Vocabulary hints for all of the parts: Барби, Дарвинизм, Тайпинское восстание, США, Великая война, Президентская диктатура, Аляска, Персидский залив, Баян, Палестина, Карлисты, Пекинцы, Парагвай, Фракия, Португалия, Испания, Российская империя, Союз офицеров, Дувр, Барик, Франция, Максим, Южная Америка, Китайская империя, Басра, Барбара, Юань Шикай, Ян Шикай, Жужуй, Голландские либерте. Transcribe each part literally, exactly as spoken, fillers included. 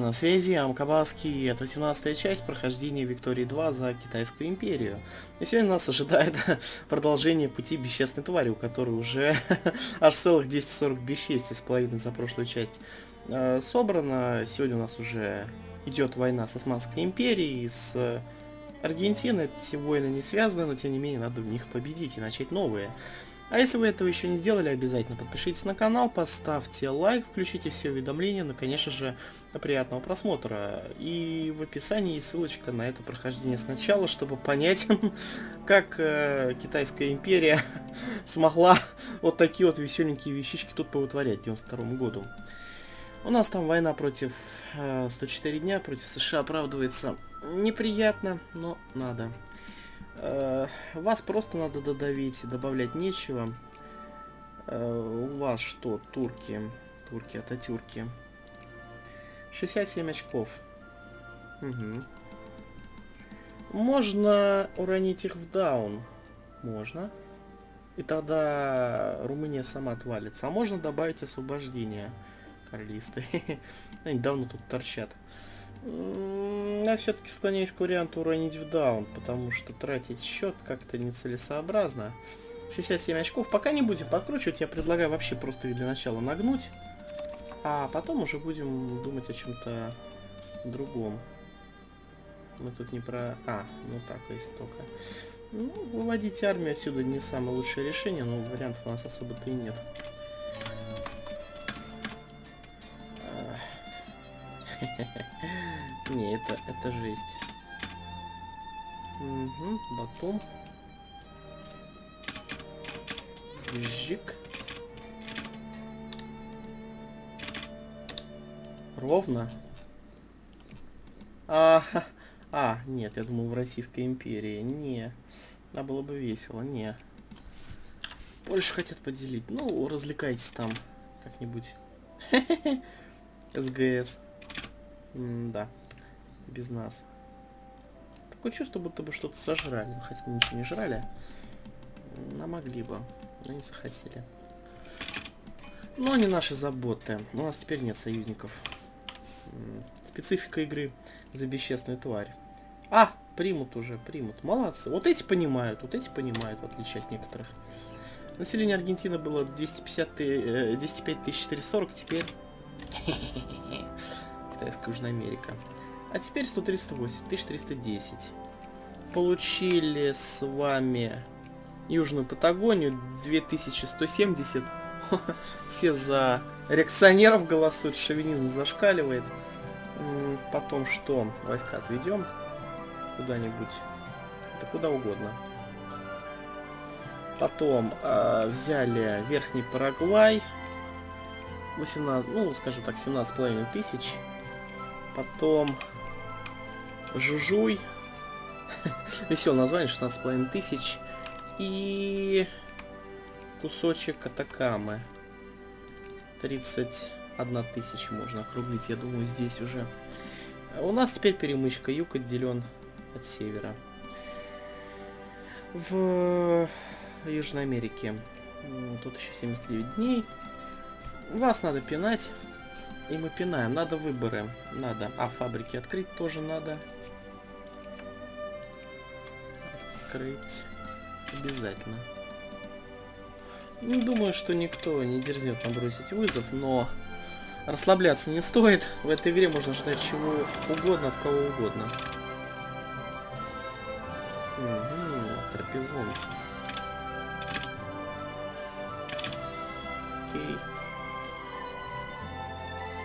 на связи, Амкабаски, и это восемнадцатая часть прохождения Виктории два за Китайскую империю. И сегодня нас ожидает продолжение пути бесчестной твари, у которой уже аж целых двести сорок бесчестий с половиной за прошлую часть э, собрано. Сегодня у нас уже идет война с Османской империей, с Аргентиной. Это все войны не связаны, но тем не менее надо в них победить и начать новые. А если вы этого еще не сделали, обязательно подпишитесь на канал, поставьте лайк, включите все уведомления, ну, конечно же, приятного просмотра. И в описании есть ссылочка на это прохождение сначала, чтобы понять, как э, Китайская империя смогла вот такие вот веселенькие вещички тут повытворять к девяносто второму году. У нас там война против э, сто четыре дня, против США оправдывается неприятно, но надо. Вас просто надо додавить, добавлять нечего. У вас что? Турки. Турки, ататюрки. шестьдесят семь очков. Угу. Можно уронить их в даун. Можно. И тогда Румыния сама отвалится. А можно добавить освобождение. Карлисты. Они давно тут торчат. Я все-таки склоняюсь к варианту уронить в даун, потому что тратить счет как-то нецелесообразно. шестьдесят семь очков пока не будем подкручивать, я предлагаю вообще просто для начала нагнуть, а потом уже будем думать о чем-то другом. Мы тут не про... А, ну так, есть только. Ну, выводить армию отсюда не самое лучшее решение, но вариантов у нас особо-то и нет. Не, это, это жесть. Угу, батон. Жик. Ровно. А, а, нет, я думал в Российской империи. Не, да, было бы весело, не. Польшу хотят поделить. Ну, развлекайтесь там как-нибудь. СГС. Да, без нас. Такое чувство, будто бы что-то сожрали. Хотя мы ничего не жрали. Но могли бы. Но не захотели. Но не наши заботы. У нас теперь нет союзников. Специфика игры за бесчестную тварь. А, примут уже, примут. Молодцы. Вот эти понимают, вот эти понимают, в отличие от некоторых. Население Аргентины было двести пятьдесят, двести пять тысяч четыреста сорок, теперь... Китайская Южная Америка. А теперь сто тридцать восемь, тысяча триста десять. Получили с вами Южную Патагонию, две тысячи сто семьдесят. Все за реакционеров голосуют, шовинизм зашкаливает. Потом что? Войска отведем куда-нибудь. Да куда угодно. Потом э, взяли Верхний Парагвай. восемнадцать, ну, скажем так, семнадцать с половиной тысяч. Потом Жужуй. Веселое название, шестнадцать с половиной тысяч. И кусочек Атакамы. тридцать одна тысяча можно округлить, я думаю, здесь уже. У нас теперь перемычка. Юг отделен от севера. В Южной Америке. Тут еще семьдесят девять дней. Вас надо пинать. И мы пинаем. Надо выборы. Надо. А фабрики открыть тоже надо. Открыть. Обязательно. Не думаю, что никто не дерзнет нам бросить вызов, но расслабляться не стоит. В этой игре можно ждать чего угодно, от кого угодно. Угу, трапезон. Окей.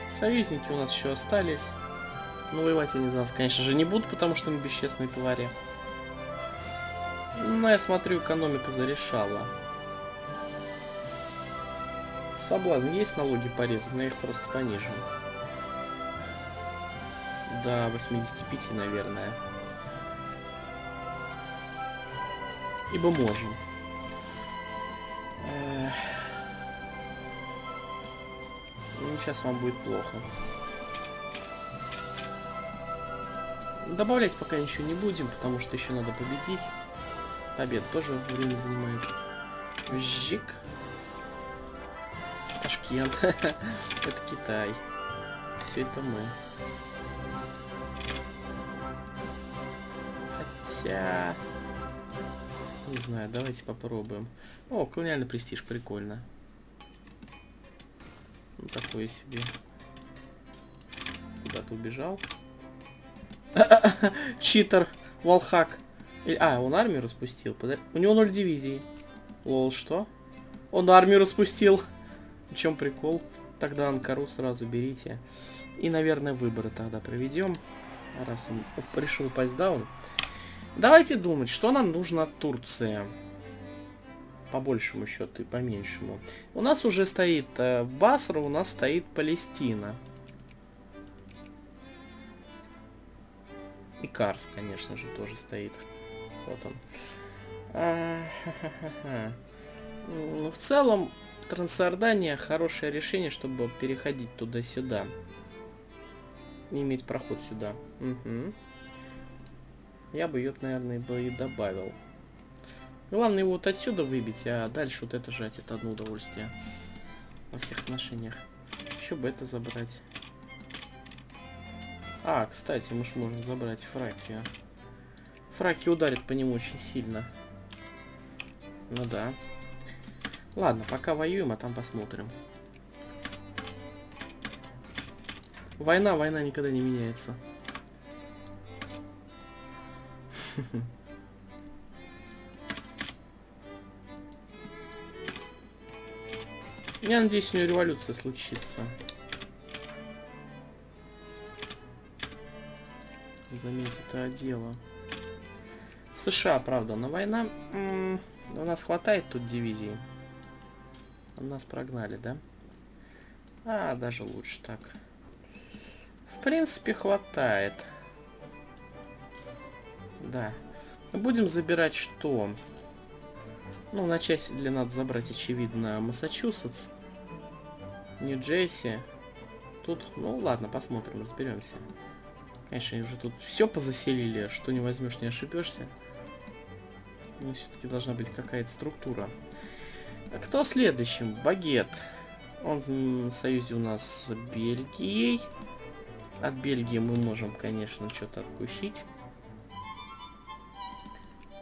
Союзники у нас еще остались. Но воевать они за нас, конечно же, не будут, потому что мы бесчестные твари. Но я смотрю, экономика зарешала. Соблазн есть налоги порезать, но их просто понижим. До восьмидесяти пяти, наверное. Ибо можем. Сейчас вам будет плохо. Добавлять пока ничего не будем, потому что еще надо победить. Побед тоже время занимает. Жик. Ташкент. Это Китай. Все это мы. Хотя... Не знаю, давайте попробуем. О, колониальный престиж, прикольно. Ну, такое себе. Куда-то убежал. Читер, валхак. А, он армию распустил. Подар... У него ноль дивизий. Лол, что? Он армию распустил. В чем прикол? Тогда Анкару сразу берите. И, наверное, выборы тогда проведем. Раз он решил упасть даун. Давайте думать, что нам нужно от Турции. По большему счету и по меньшему. У нас уже стоит э, Басра, у нас стоит Палестина. И Карс, конечно же, тоже стоит. Вот он. А, ха -ха -ха. Ну, в целом, Трансиордания хорошее решение, чтобы переходить туда-сюда. И иметь проход сюда. Угу. Я бы ее, наверное, бы и добавил. Главное его вот отсюда выбить, а дальше вот это жать. Это одно удовольствие. Во всех отношениях. Еще бы это забрать. А, кстати, мы же можем забрать Фракию. Фракия ударит по нему очень сильно. Ну да. Ладно, пока воюем, а там посмотрим. Война, война никогда не меняется. Я надеюсь, у нее революция случится. Заметь, это дело. США, правда, но война... М-м, у нас хватает тут дивизий. Нас прогнали, да? А, даже лучше так. В принципе, хватает. Да. Будем забирать что? Ну, на части для надо забрать, очевидно, Массачусетс. Нью-Джерси. Тут, ну ладно, посмотрим, разберемся. Конечно, уже тут все позаселили, что не возьмешь, не ошибешься. Но все-таки должна быть какая-то структура. А кто следующим? Багет. Он в союзе у нас с Бельгией. От Бельгии мы можем, конечно, что-то откусить.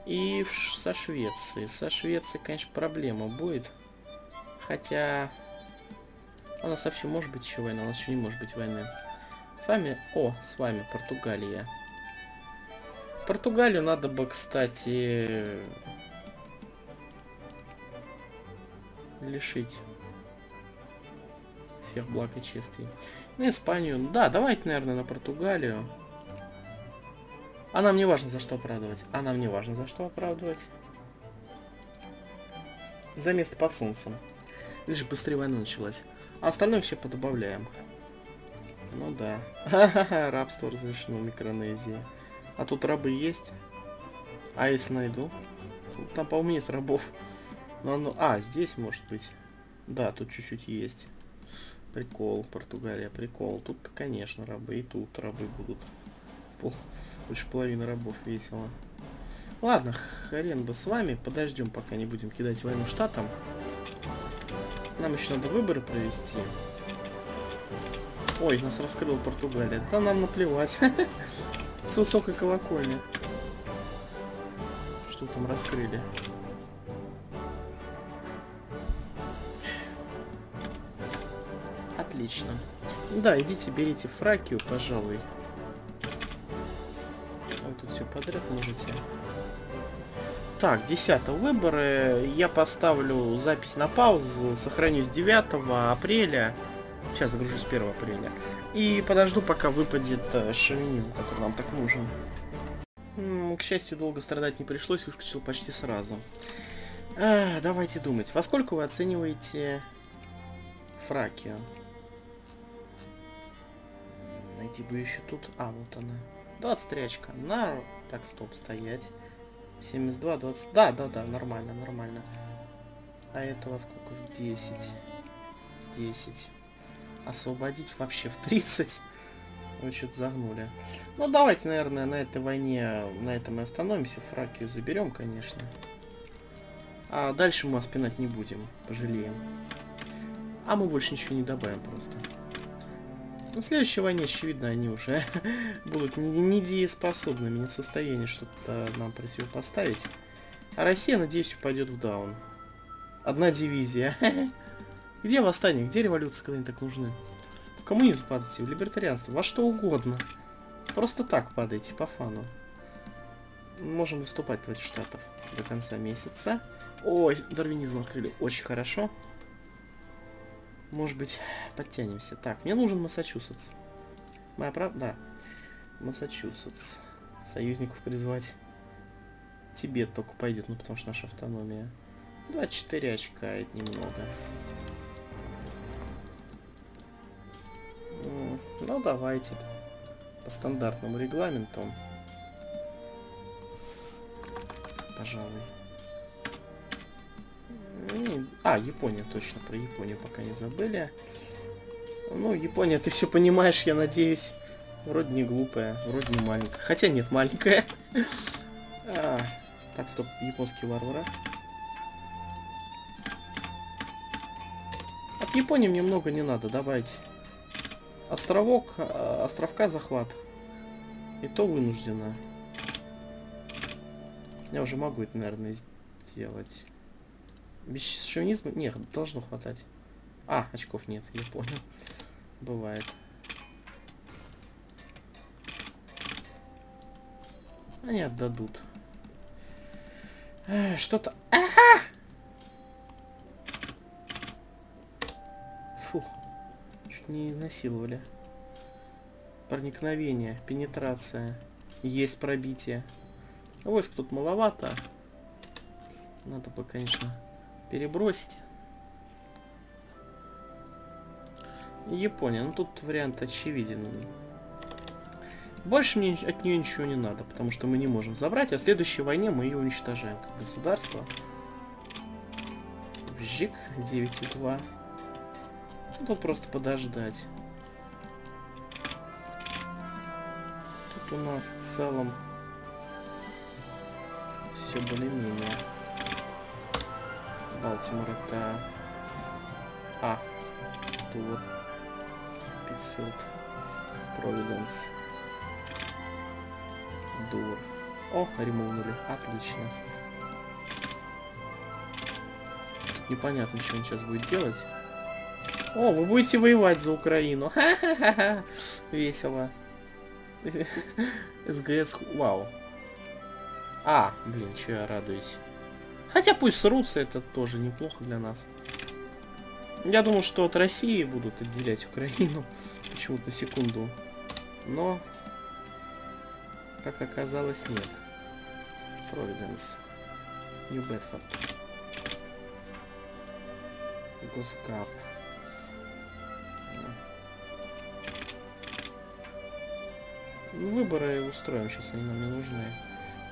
И со Швецией. Со Швецией, конечно, проблема будет. Хотя... У нас вообще может быть еще война, у нас еще не может быть войны. С вами... О, с вами Португалия. Португалию надо бы, кстати... лишить всех благ и честей. На Испанию. Да, давайте, наверное, на Португалию. А нам не важно, за что оправдывать. А нам не важно, за что оправдывать. За место под солнцем. Лишь быстрее война началась. А остальное все подобавляем. Ну да. Ха-ха-ха, рабство разрешено в Микронезии. А тут рабы есть. А если найду? Там, по-моему, нет рабов. Но оно... А, здесь может быть. Да, тут чуть-чуть есть. Прикол, Португалия, прикол. Тут, конечно, рабы. И тут рабы будут. Пол... Больше половины рабов, весело. Ладно, хрен бы с вами. Подождем, пока не будем кидать войну штатам. Нам еще надо выборы провести. Ой, нас раскрыла Португалия. Да нам наплевать. С высокой колокольни. Что там раскрыли? Отлично. Да, идите, берите Фракию, пожалуй. Вот тут все подряд можете. Так, десятого выборы. Я поставлю запись на паузу. Сохранюсь девятого апреля. Сейчас загружусь первого апреля. И подожду, пока выпадет шовинизм, который нам так нужен. К счастью, долго страдать не пришлось. Выскочил почти сразу. А, давайте думать. Во сколько вы оцениваете... Фракию. Найти бы еще тут. А, вот она. двадцать три очка. На... Так, стоп, стоять. семьдесят два, двадцать... Да, да, да, нормально, нормально. А это во сколько? В десять. В десять. Освободить вообще в тридцать. Вы что-то загнули. Ну, давайте, наверное, на этой войне... На этом и остановимся. Фракию заберем, конечно. А дальше мы воспинать не будем. Пожалеем. А мы больше ничего не добавим просто. На следующей войне, очевидно, они уже будут недееспособными, не в состоянии что-то нам противопоставить. А Россия, надеюсь, упадет в даун. Одна дивизия. Где восстание? Где революция, когда они так нужны? В коммунизм падайте, в либертарианство, во что угодно. Просто так падайте, по фану. Мы можем выступать против штатов до конца месяца. Ой, дарвинизм открыли. Очень хорошо. Может быть, подтянемся. Так, мне нужен Массачусетс. Моя правда? Да. Массачусетс. Союзников призвать. Тибет только пойдет, ну потому что наша автономия. двадцать четыре очка, это немного. Ну, давайте. По стандартному регламенту. Пожалуй. И... А, Япония, точно, про Японию пока не забыли. Ну, Япония, ты все понимаешь, я надеюсь. Вроде не глупая, вроде не маленькая. Хотя нет, маленькая. А, так, стоп, японские варвары. От Японии мне много не надо, давайте. Островок, островка захват. И то вынуждена. Я уже могу это, наверное, сделать. Без шовинизма... Нет, должно хватать. А, очков нет, я понял. Бывает. Они отдадут. Э, Что-то... Ага! Фух. Чуть не изнасиловали. Проникновение, пенетрация. Есть пробитие. Войск тут маловато. Надо бы, конечно, перебросить. Япония. Ну, тут вариант очевиден. Больше мне от нее ничего не надо, потому что мы не можем забрать, а в следующей войне мы ее уничтожаем как государство. Жик, девять и два. Тут просто подождать. Тут у нас в целом... Все более-менее. Балтимор это... А. Дувр. Питсфилд. Провиденс. Дувр. О, ремоунули. Отлично. Непонятно, что он сейчас будет делать. О, вы будете воевать за Украину. Ха-ха-ха-ха. Весело. СГС. Вау. А, блин, чё я радуюсь. Хотя пусть срутся, это тоже неплохо для нас. Я думал, что от России будут отделять Украину. Почему-то на секунду. Но, как оказалось, нет. Провиденс. Нью-Бетфорд. Госкап. Выборы устроим сейчас, они нам не нужны.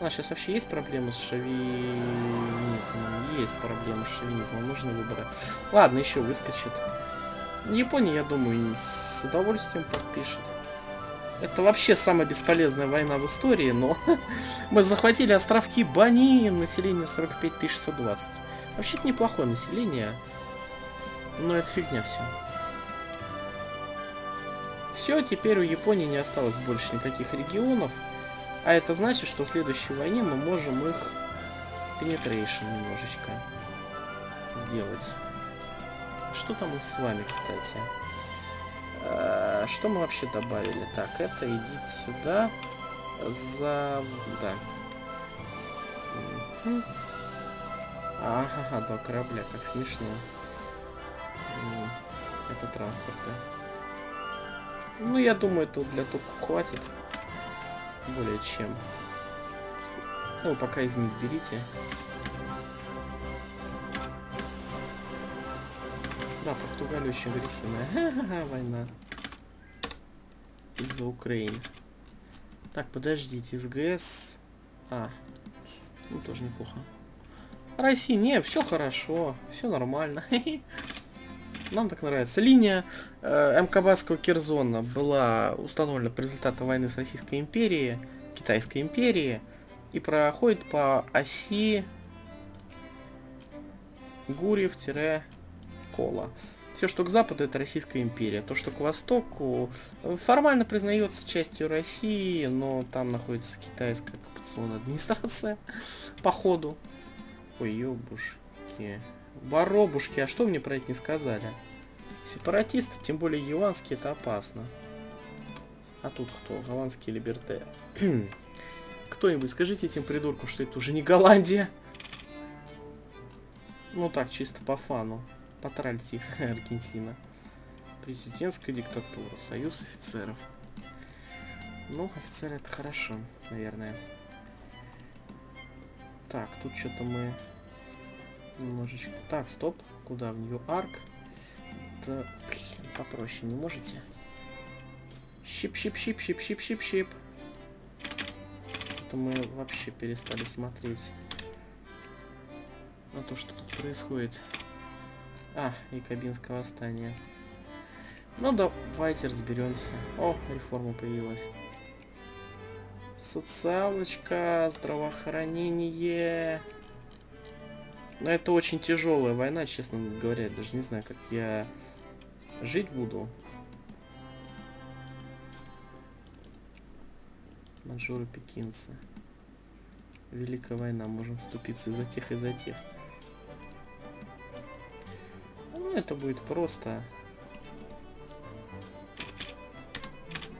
А, сейчас вообще есть проблемы с шовинизмом? Есть проблемы с шовинизмом, нужны выборы. Ладно, еще выскочит. Япония, я думаю, с удовольствием подпишет. Это вообще самая бесполезная война в истории, но... Мы захватили островки Банин, население сорок пять тысяч сто двадцать. Вообще-то неплохое население, но это фигня все. Все, теперь у Японии не осталось больше никаких регионов. А это значит, что в следующей войне мы можем их penetration немножечко сделать. Что там их с вами, кстати? А, что мы вообще добавили? Так, это идите сюда. За... Да. Угу. Ага, два корабля, как смешно. Это транспорта. Ну, я думаю, это для тупку хватит. Более чем. Ну, пока из них берите. Да, Португалия очень агрессивная. Война. Из-за Украины. Так, подождите, СГС. А. Ну, тоже неплохо. Россия, не, все хорошо. Все нормально. Нам так нравится. Линия э, Амкабаского Кирзона была установлена по результатам войны с Российской империей, Китайской империей, и проходит по оси Гурьев-Кола. Все, что к западу, это Российская империя. То, что к востоку, формально признается частью России, но там находится китайская оккупационная администрация. По ходу. Ой, ёбушки. Воробушки, а что мне про это не сказали? Сепаратисты, тем более яванские, это опасно. А тут кто? Голландские либерте. Кто-нибудь скажите этим придуркам, что это уже не Голландия. Ну так, чисто по фану. Потральте, Аргентина. Президентская диктатура. Союз офицеров. Ну, офицеры это хорошо, наверное. Так, тут что-то мы... Немножечко... Так, стоп. Куда? В Ньюарк? Да, блин, попроще не можете? Щип-щип-щип-щип-щип-щип-щип. Это мы вообще перестали смотреть на то, что тут происходит. А, и Кабинское восстание. Ну, давайте разберемся. О, реформа появилась. Социалочка, здравоохранение. Но это очень тяжелая война, честно говоря. Я даже не знаю, как я жить буду. Маньчжуры, пекинцы. Великая война. Можем вступиться и за тех, и за тех. Ну, это будет просто.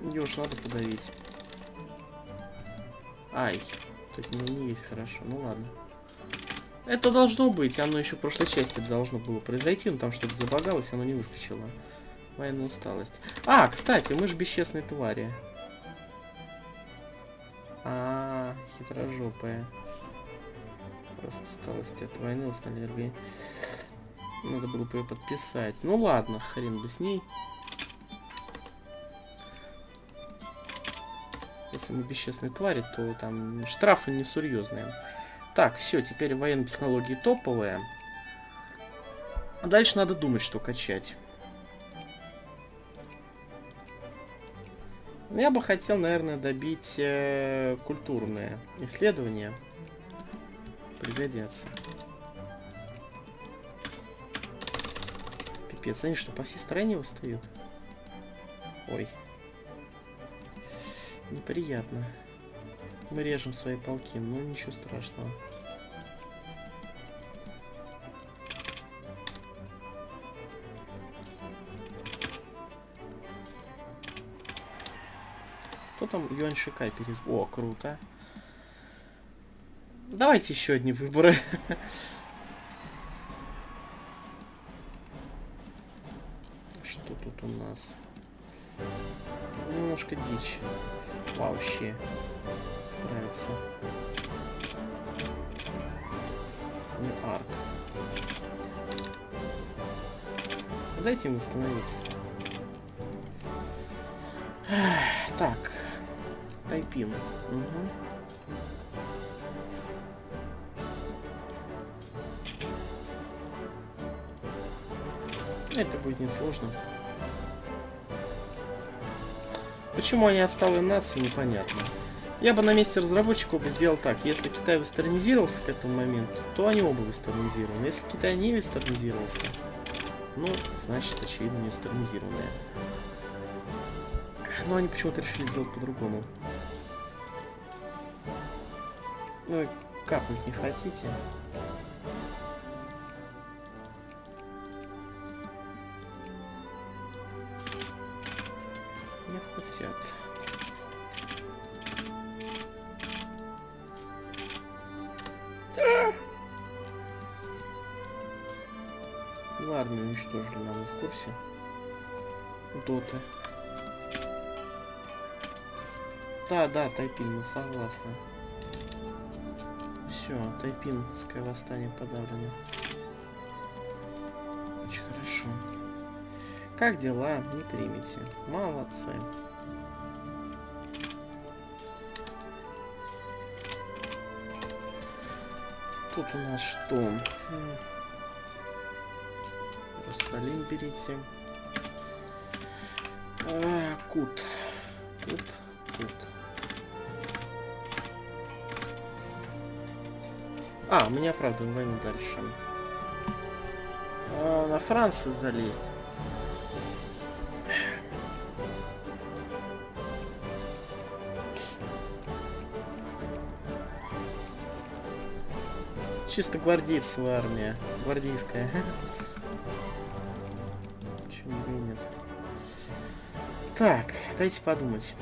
Её уж надо подавить. Ай. Тут не, не есть хорошо. Ну ладно. Это должно быть. Оно еще в прошлой части должно было произойти. Но там что-то забагалось, оно не выскочило. Военная усталость. А, кстати, мы же бесчестные твари. А, хитрожопая. Просто усталость от войны установили. Надо было бы ее подписать. Ну ладно, хрен бы с ней. Если мы бесчестные твари, то там штрафы несерьезные. Так, все, теперь военные технологии топовые. А дальше надо думать, что качать. Я бы хотел, наверное, добить э, культурные исследования. Пригодятся. Пипец, они что, по всей стране устают? Ой. Неприятно. Мы режем свои полки, но ничего страшного. Кто там Юань Шикай перез... О, круто. Давайте еще одни выборы. Что тут у нас? Немножко дичь. Вообще. Справится. Не арк. Дайте им восстановиться. Так. Тайпин. Угу. Это будет несложно. Почему они отсталые нации, непонятно. Я бы на месте разработчиков бы сделал так. Если Китай вестернизировался к этому моменту, то они оба вестернизированы. Если Китай не вестернизировался, ну, значит, очевидно, не вестернизированные. Но они почему-то решили сделать по-другому. Ну и капнуть не хотите. Не хотят. Ну, армию уничтожили, нам в курсе. Дота. Да, да, Тайпин, мы согласны. Все, Тайпинское восстание подавлено. Очень хорошо. Как дела? Не примите. Молодцы. Тут у нас что? Иерусалим берите. А, Кут. Кут. Кут. А, мы не оправдываем войну дальше. А, на Францию залезть. чисто гвардейцевая армия. Гвардейская. Почему бы и нет? Так, дайте подумать.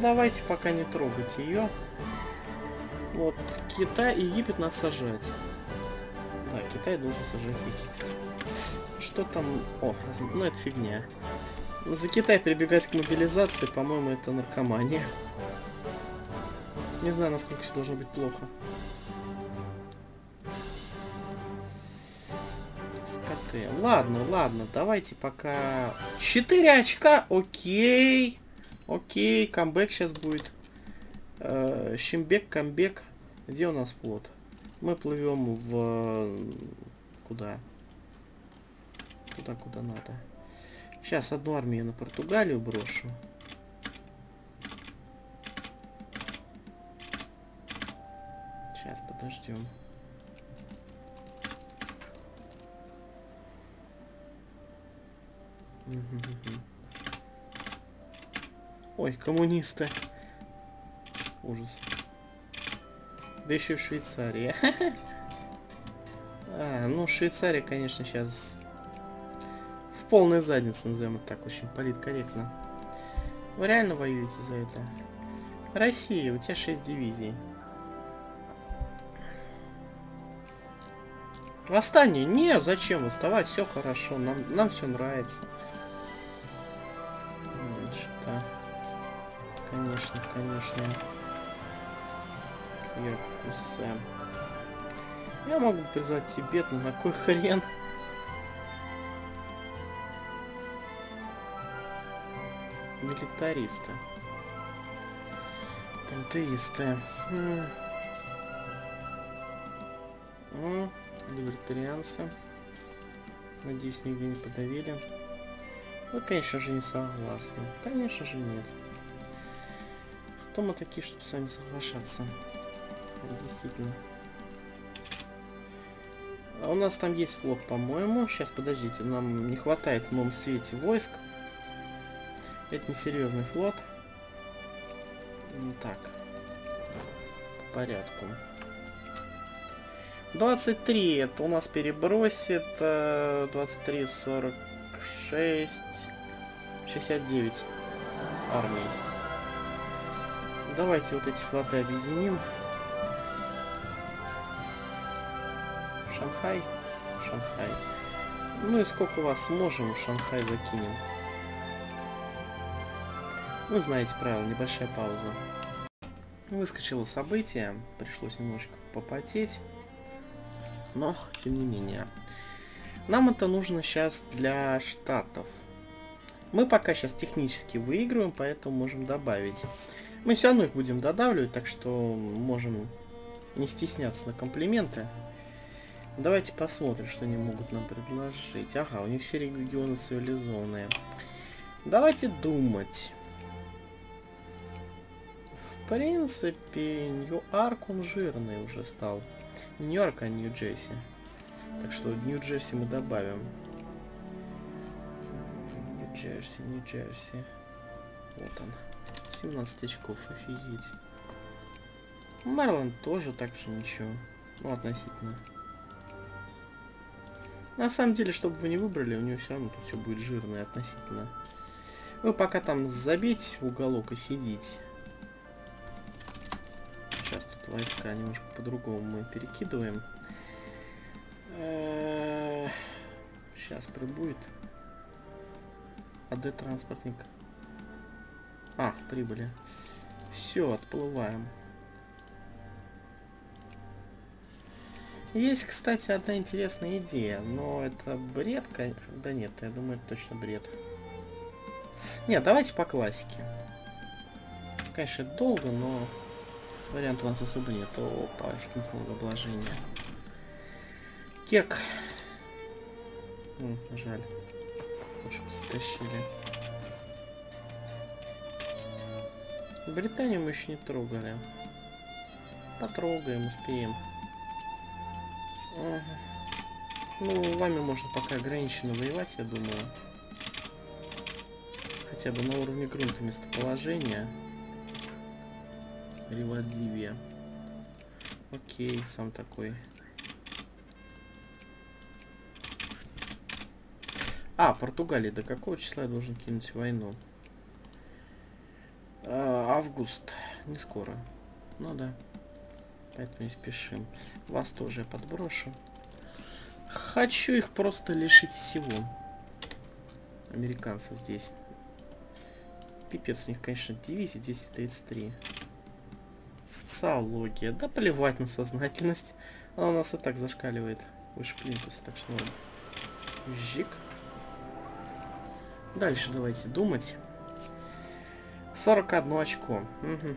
Давайте пока не трогать ее. Вот, Китай и Египет надо сажать. Да, Китай должен сажать Египет. Что там... О, ну это фигня. За Китай прибегать к мобилизации, по-моему, это наркомания. Не знаю, насколько все должно быть плохо. Скоты. Ладно, ладно, давайте пока... четыре очка, окей. Окей, камбэк сейчас будет. Э, Щембек, камбэк. Где у нас плот? Мы плывем в... Куда? Туда, куда надо. Сейчас одну армию на Португалию брошу. Сейчас подождем. Ой, коммунисты. Ужас. Да еще и в Швейцарии. А, ну Швейцария, конечно, сейчас в полной заднице, назовем это так, очень политкорректно. Вы реально воюете за это? Россия, у тебя шесть дивизий. Восстание? Не, зачем восставать? Все хорошо, нам, нам все нравится. Конечно, конечно. Кьякусе. Я могу призвать Тибет, но на кой хрен? Милитаристы. Пантеисты. Либертарианцы. Надеюсь, нигде не подавили. Вы, конечно же, не согласны. Конечно же, нет. Мы такие, чтобы с вами соглашаться. Действительно. А у нас там есть флот, по-моему. Сейчас, подождите, нам не хватает в новом свете войск. Это несерьезный флот. Так. По порядку. двадцать три это у нас перебросит. двадцать три, сорок шесть, шестьдесят девять армий. Давайте вот эти флоты объединим. Шанхай. Шанхай. Ну и сколько вас сможем, Шанхай закинем. Вы знаете правила, небольшая пауза. Выскочило событие. Пришлось немножко попотеть. Но, тем не менее. Нам это нужно сейчас для Штатов. Мы пока сейчас технически выигрываем, поэтому можем добавить. Мы все равно их будем додавливать, так что можем не стесняться на комплименты. Давайте посмотрим, что они могут нам предложить. Ага, у них все регионы цивилизованные. Давайте думать. В принципе, Ньюарк он жирный уже стал. Не Ньюарк, а Нью-Джерси. Так что Нью-Джерси мы добавим. Нью-Джерси, Нью-Джерси. Вот он. семнадцать очков, офигеть. Мэриленд тоже так же ничего. Ну, относительно. На самом деле, чтобы вы не выбрали, у него все равно тут все будет жирное относительно. Вы пока там забейтесь в уголок и сидите. Сейчас тут войска немножко по-другому мы перекидываем. Сейчас прибудет. АД транспортник. А, прибыли. Все, отплываем. Есть, кстати, одна интересная идея, но это бред, конечно. Да нет, я думаю, это точно бред. Нет, давайте по классике. Конечно, долго, но вариантов у нас особо нет. Опа, фикс налогообложения. Кек. М, жаль. Лучше бы затащили. Британию мы еще не трогали. Потрогаем, успеем. Ага. Ну, вами можно пока ограниченно воевать, я думаю. Хотя бы на уровне грунта местоположения. Ривадивия. Окей, сам такой. А, Португалия. До какого числа я должен кинуть войну? А, август. Не скоро. Ну да. Поэтому не спешим. Вас тоже я подброшу. Хочу их просто лишить всего. Американцев здесь. Пипец, у них, конечно, дивизия двести тридцать три. Социология. Да плевать на сознательность. Она у нас и так зашкаливает. Выше плинтуса, так что надо. Жик. Дальше давайте думать. сорок одно очко. Угу.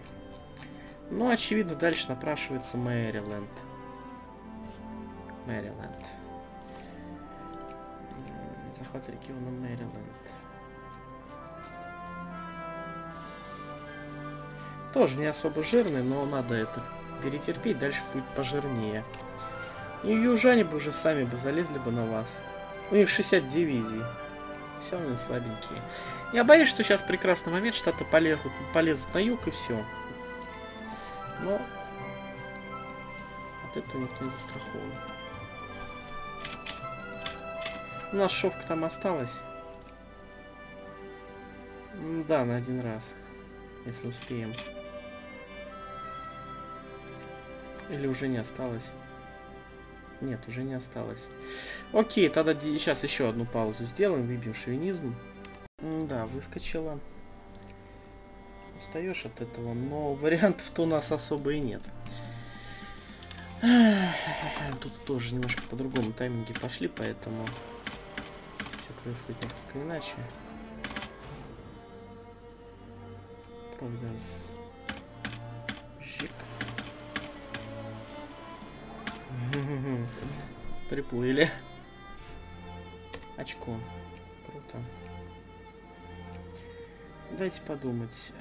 Ну, очевидно, дальше напрашивается Мэриленд. Мэриленд. Захват региона Мэриленд. Тоже не особо жирный, но надо это перетерпеть, дальше будет пожирнее. И южане бы уже сами бы залезли бы на вас. У них шестьдесят дивизий. Все, они слабенькие. Я боюсь, что сейчас прекрасный момент, штаты полезут, полезут на юг и все. Но от этого никто не застрахован. У нас шовка там осталась. Да, на один раз. Если успеем. Или уже не осталось. Нет, уже не осталось. Окей, тогда сейчас еще одну паузу сделаем. Выбьем шовинизм. Да, выскочила. Устаешь от этого, но вариантов-то у нас особо и нет. Тут тоже немножко по-другому тайминги пошли, поэтому все происходит несколько иначе. Провиденс. Жик. Приплыли. Очко. Круто. Дайте подумать.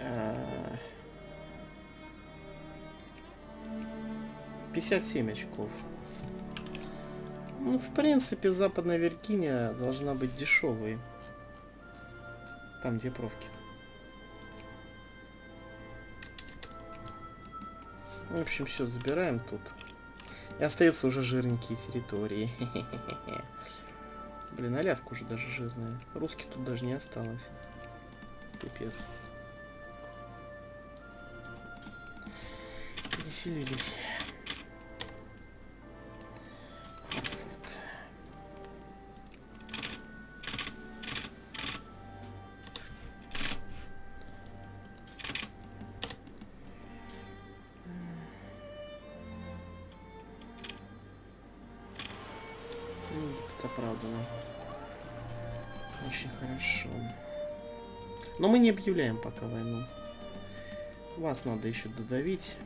пятьдесят семь очков. Ну, в принципе, Западная Вирджиния должна быть дешевой. Там, где провки. В общем, все забираем тут. И остаются уже жирненькие территории. Блин, Аляска уже даже жирная. Русских тут даже не осталось. Пипец. Переселились. Но мы не объявляем пока войну. Вас надо еще додавить.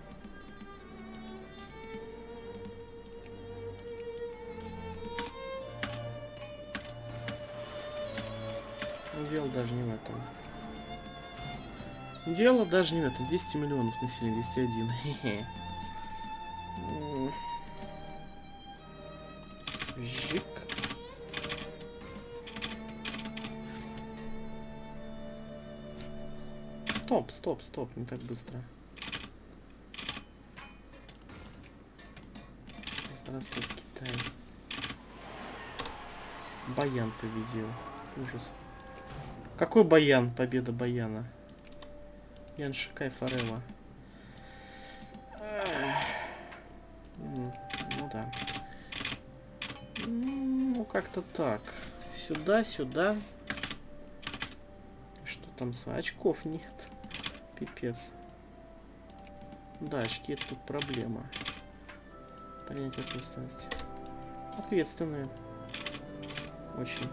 Дело даже не в этом. Дело даже не в этом. десять миллионов населения, десять один. Жик. Стоп, стоп, стоп, не так быстро. Здравствуй, Китай. Баян победил. Ужас. Какой Баян? Победа Баяна. Ян Шикай Фарела. Ну да. Ну, как-то так. Сюда, сюда. Что там с очков нет? Пипец. Да, очки это тут проблема. Принять ответственность. Ответственные. Очень.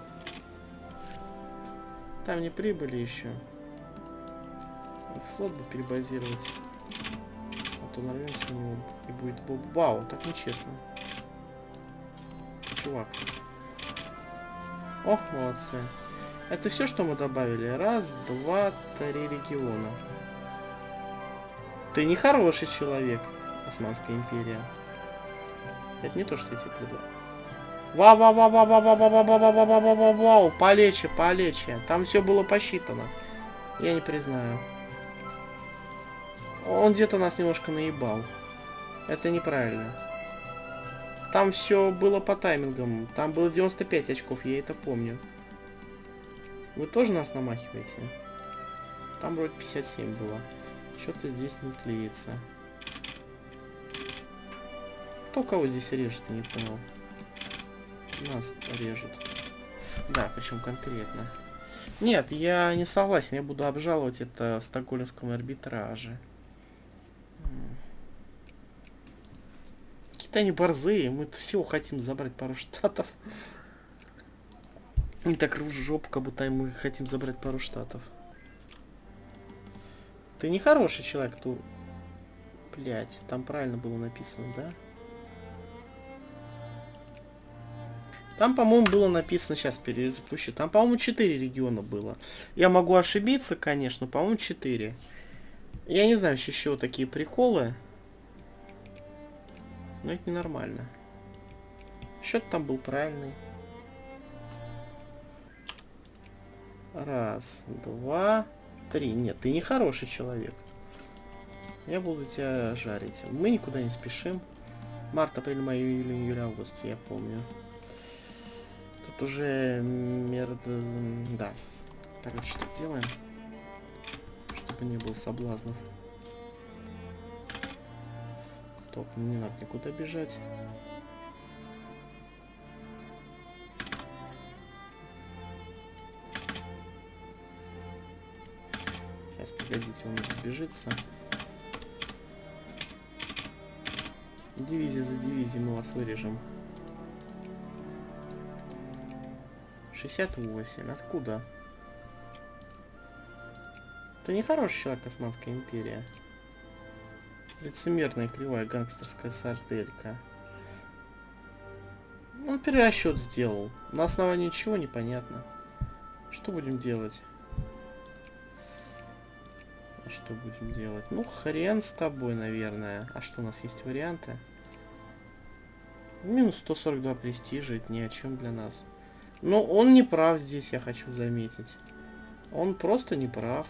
Там не прибыли еще. Флот бы перебазировать. А то нарвемся на него. И будет боб-бау. Так нечестно. Чувак. Ох, молодцы. Это все, что мы добавили. Раз, два, три региона. Ты нехороший человек. Османская империя. Это не то, что я тебе предлагал. Вау, вау, вау, вау, вау, вау, вау, вау, вау, вау, вау, вау, полегче, полегче. Там все было посчитано. Я не признаю. Он где-то нас немножко наебал. Это неправильно. Там все было по таймингам. Там было девяносто пять очков, я это помню. Вы тоже нас намахиваете? Там вроде пятьдесят семь было. Что-то здесь не клеится. Кто кого здесь режет, я не понял. Нас режут. Да, причем конкретно. Нет, я не согласен. Я буду обжаловать это в стокгольмском арбитраже. Китай не борзые. Мы-то всего хотим забрать пару штатов. Они так рвут жопу, как будто мы хотим забрать пару штатов. Ты не хороший человек, ту... Блять, там правильно было написано, да? Там, по-моему, было написано... Сейчас перезапущу. Там, по-моему, четыре региона было. Я могу ошибиться, конечно. По-моему, четыре. Я не знаю, еще чего такие приколы. Но это ненормально. Счет там был правильный. Раз, два, три. Нет, ты не хороший человек. Я буду тебя жарить. Мы никуда не спешим. Март, апрель, май, июль, июль, август. Я помню. Тут уже мерд... Да. Короче, так делаем. Чтобы не было соблазнов. Стоп, не надо никуда бежать. Сейчас, погодите, он сбежится. Дивизия за дивизией мы вас вырежем. шестьдесят восемь. Откуда? Ты не хороший человек, Османская империя. Лицемерная кривая гангстерская сарделька. Он перерасчет сделал. На основании чего непонятно. Что будем делать? А что будем делать? Ну, хрен с тобой, наверное. А что, у нас есть варианты? Минус сто сорок два престижа. Это ни о чем для нас. Но он не прав здесь, я хочу заметить. Он просто не прав.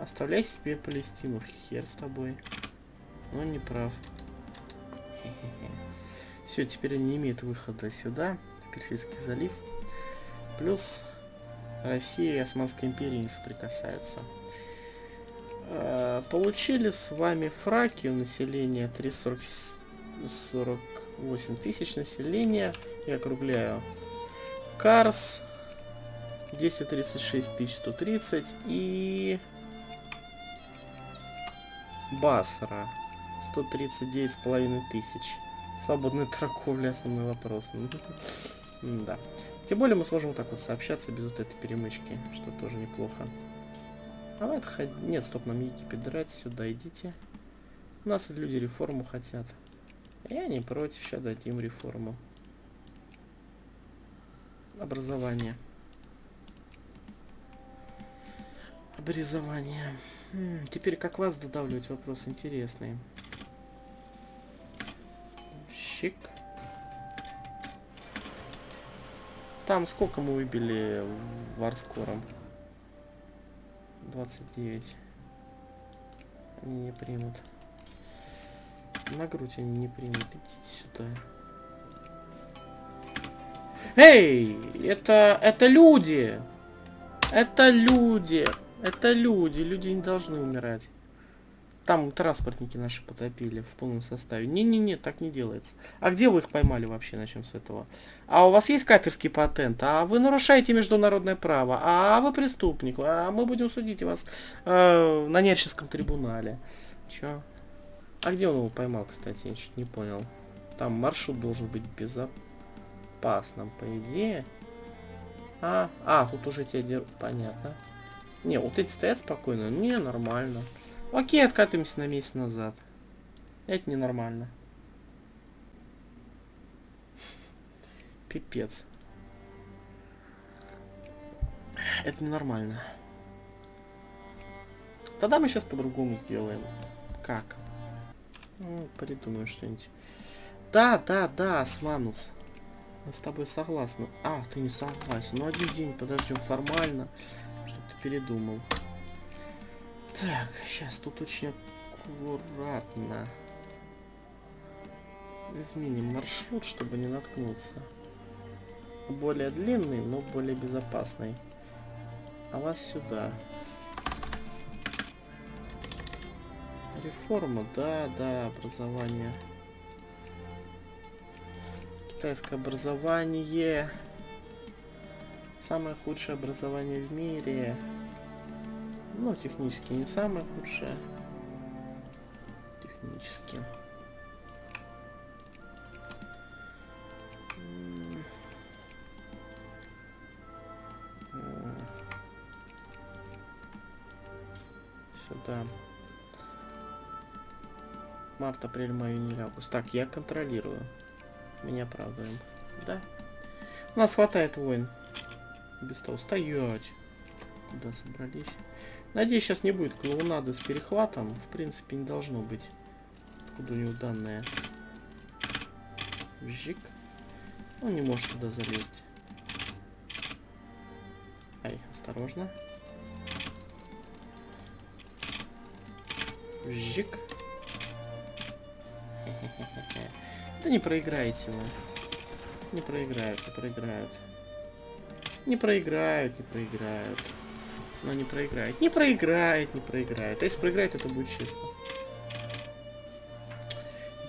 Оставляй себе Палестину. Хер с тобой. Но он не прав. Все, теперь он не имеет выхода сюда. Персидский залив. Плюс Россия и Османская империя не соприкасаются. Получили с вами Фракию. Население триста сорок восемь тысяч населения. Я округляю. Карс тысяча тридцать шесть, тысяча сто тридцать и Басра сто тридцать девять с половиной тысяч. Свободная торговля — основной вопрос. Да. Тем более мы сможем вот так вот сообщаться без вот этой перемычки, что тоже неплохо. Давай отходить. Нет, стоп, нам Египет драть, сюда идите. У нас люди реформу хотят. Я не против, сейчас дадим реформу. Образование. Образование. М-м, теперь как вас додавливать? Вопрос интересный. Щик. Там сколько мы выбили в Варскором? двадцать девять. Они не примут. На грудь они не примут. Идите сюда. Эй, это, это люди! Это люди! Это люди! Люди не должны умирать. Там транспортники наши потопили в полном составе. Не-не-не, так не делается. А где вы их поймали вообще? Начнем с этого. А у вас есть каперский патент? А вы нарушаете международное право? А вы преступник? А мы будем судить вас э, на нерчинском трибунале. Чё? А где он его поймал, кстати? Я чуть не понял. Там маршрут должен быть безопасным. Опасным, по идее. А, а, тут уже тебя дерут. Понятно. Не, вот эти стоят спокойно. Не, нормально. Окей, откатываемся на месяц назад. Это ненормально. Пипец. Это ненормально. Тогда мы сейчас по-другому сделаем. Как? Ну, придумаю что-нибудь. Да, да, да, Османус. Я с тобой согласна. А, ты не согласен. Ну, один день подождем формально, чтобы ты передумал. Так, сейчас тут очень аккуратно. Изменим маршрут, чтобы не наткнуться. Более длинный, но более безопасный. А вас сюда. Реформа, да, да, образование. Китайское образование. Самое худшее образование в мире. Ну, технически не самое худшее. Технически. Сюда. Март, апрель, май, июнь, август. Так, я контролирую. Меня оправдываем. Да. У нас хватает войн. Без того. Стоять. Куда собрались? Надеюсь, сейчас не будет клоунады с перехватом. В принципе, не должно быть. Откуда у него данные? Вжик. Он не может туда залезть. Ай, осторожно. Вжик. Да не проиграете вы. Не проиграют, не проиграют. Не проиграют, не проиграют. Но не проиграет. Не проиграет, не проиграет. А если проиграет, это будет честно.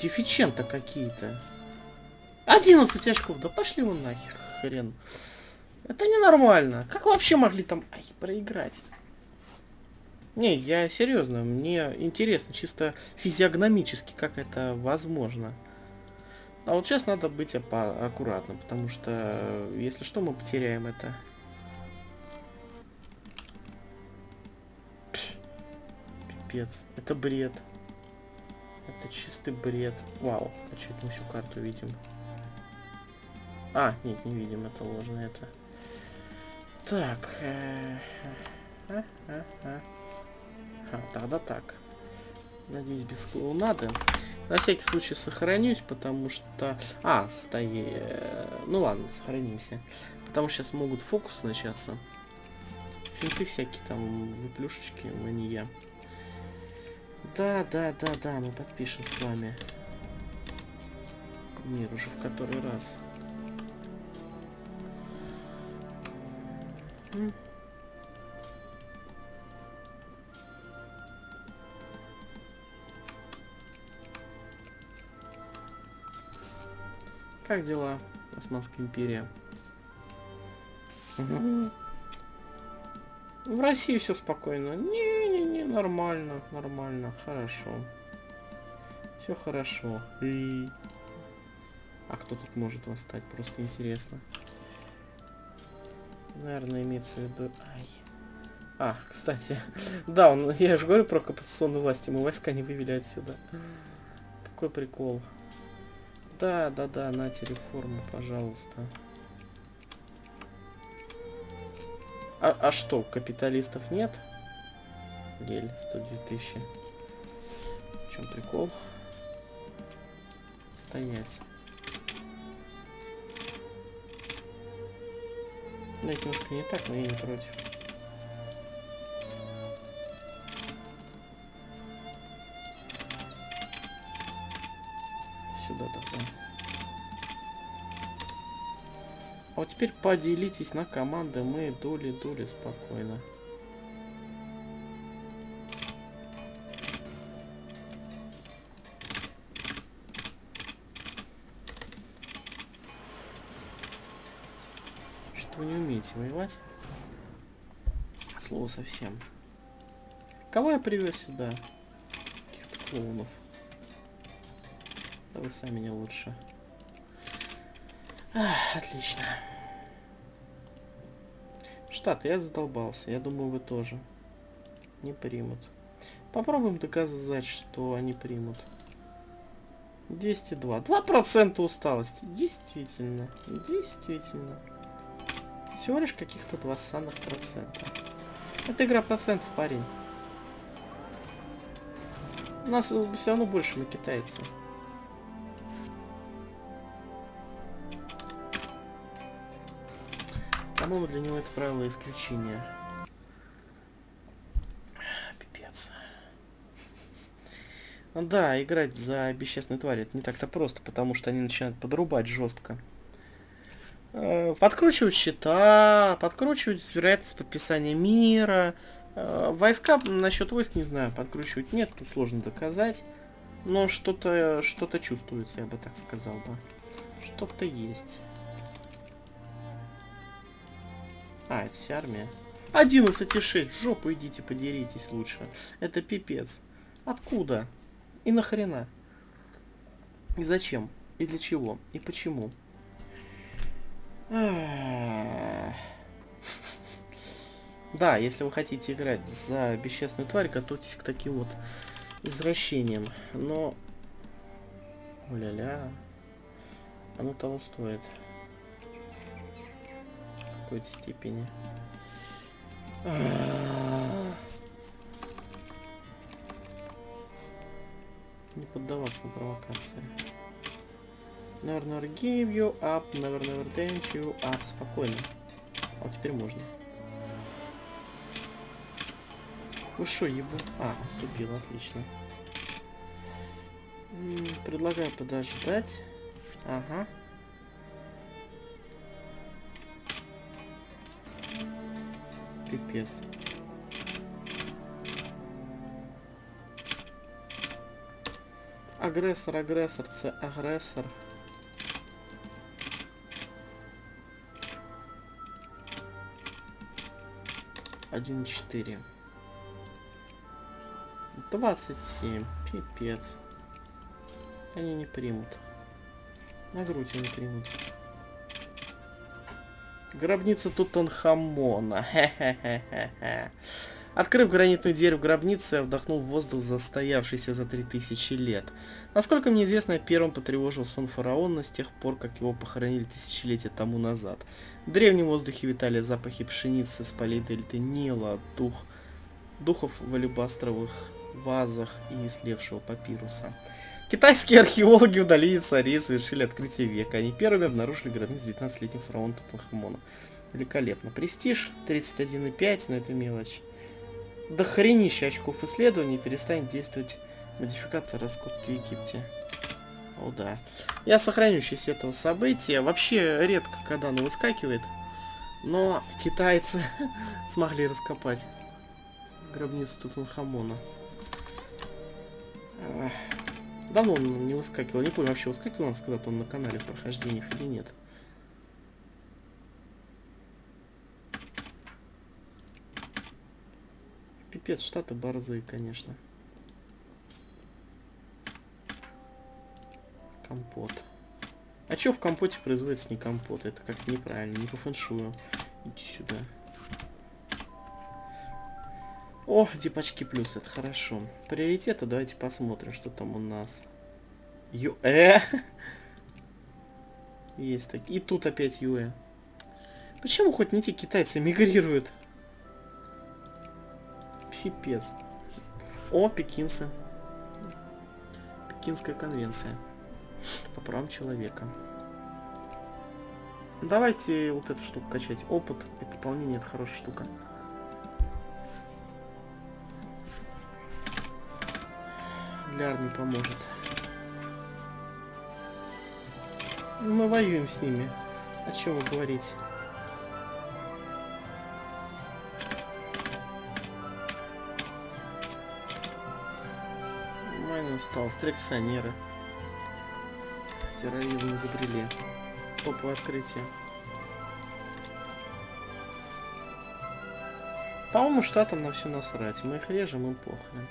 Дефиченты какие-то. одиннадцать очков. Да пошли вон нахер, хрен. Это ненормально. Как вообще могли там... Ай, проиграть? Не, я серьезно. Мне интересно, чисто физиогномически, как это возможно. А вот сейчас надо быть аккуратным, потому что, если что, мы потеряем это. Пипец. Это бред. Это чистый бред. Вау. А что это мы всю карту видим? А, нет, не видим. Это ложно. Это. Так. А, а, а. А, тогда так. Надеюсь, без клоунады. На всякий случай сохранюсь, потому что... А, стои... Ну ладно, сохранимся. Потому что сейчас могут фокус начаться. Финты всякие там, выплюшечки, но не я. Да, да, да, да, мы подпишем с вами. Мир уже в который раз. Как дела, Османская империя? Угу. В России все спокойно. Не-не-не, нормально, нормально, хорошо. Все хорошо. И... А кто тут может восстать? Просто интересно. Наверное, имеется в виду... Ай. А, кстати. Да, он, я же говорю про оккупационную власть, ему войска не вывели отсюда. Какой прикол. Да, да, да, нате реформу, пожалуйста. А, а что, капиталистов нет? Гель, сто две тысячи. В чем прикол? Стоять. Ну, это немножко не так, но я не против. Сюда тогда. А вот теперь поделитесь на команды. Мы доли-доли спокойно. Что вы не умеете воевать? Слово совсем. Кого я привез сюда? Каких-то клоунов. Да вы сами не лучше. Ах, отлично. Штаты, я задолбался. Я думаю, вы тоже. Не примут. Попробуем доказать, что они примут. двести два. два процента усталости. Действительно. Действительно. Всего лишь каких-то два самых процента. Это игра процентов, парень. Нас все равно больше, мы китайцы. По-моему, для него это правило исключение. Пипец. Да, играть за бесчестные твари это не так-то просто, потому что они начинают подрубать жестко. Подкручивать счета, подкручивать вероятность подписания мира. Войска, насчет войск не знаю, подкручивать нет, тут сложно доказать. Но что-то что-то чувствуется, я бы так сказал бы. Что-то есть. А, это вся армия. одиннадцать и шесть, в жопу идите, подеритесь лучше. Это пипец. Откуда? И нахрена? И зачем? И для чего? И почему? Да, если вы хотите играть за бесчестную тварь, готовьтесь к таким вот извращениям. Но... Оля-ля. Оно того стоит. В какой-то степени. Не поддаваться на провокации. Never, never give you up, never, never dance you up. Спокойно. А вот теперь можно. Вы шо, ебу? А, отступил, отлично. Предлагаю подождать. Ага. Пипец. Агрессор, агрессор, це агрессор. один четыре. двадцать семь. Пипец. Они не примут. На грудь они примут. Гробница Тутанхамона. Хе-хе-хе-хе-хе. Открыв гранитную дверь в гробнице, я вдохнул воздух, застоявшийся за три тысячи лет. Насколько мне известно, первым потревожил сон фараона с тех пор, как его похоронили тысячелетия тому назад. В древнем воздухе витали запахи пшеницы, спалита или Нила, дух, духов в алебастровых вазах и слевшего папируса. Китайские археологи в долине царей совершили открытие века. Они первыми обнаружили гробницу девятнадцатилетнего фараона Тутанхамона. Великолепно. Престиж тридцать один и пять, но это мелочь. До хренища очков исследований перестанет действовать модификация раскопки в Египте. О да. Я сохраню часть этого события. Вообще редко, когда оно выскакивает. Но китайцы смогли раскопать гробницу Тутанхамона. Давно он не выскакивал. Не помню, вообще выскакивал у нас когда-то он на канале в прохождениях или нет. Пипец, штаты борзые, конечно. Компот. А чё в компоте производится не компот? Это как-то неправильно, не по фэншую. Иди сюда. О, дипачки плюс, это хорошо. Приоритеты, давайте посмотрим, что там у нас. ЮЭ! Есть так. И тут опять ЮЭ. Почему хоть не те китайцы мигрируют? Пипец. О, пекинцы. Пекинская конвенция по правам человека. Давайте вот эту штуку качать. Опыт и пополнение — это хорошая штука. Для армии поможет. Мы воюем с ними. О чем вы говорите? Стал стрекционеры. Терроризм изобрели. Топовое открытие. По-моему, штатам на все насрать. Мы их режем, им похрен.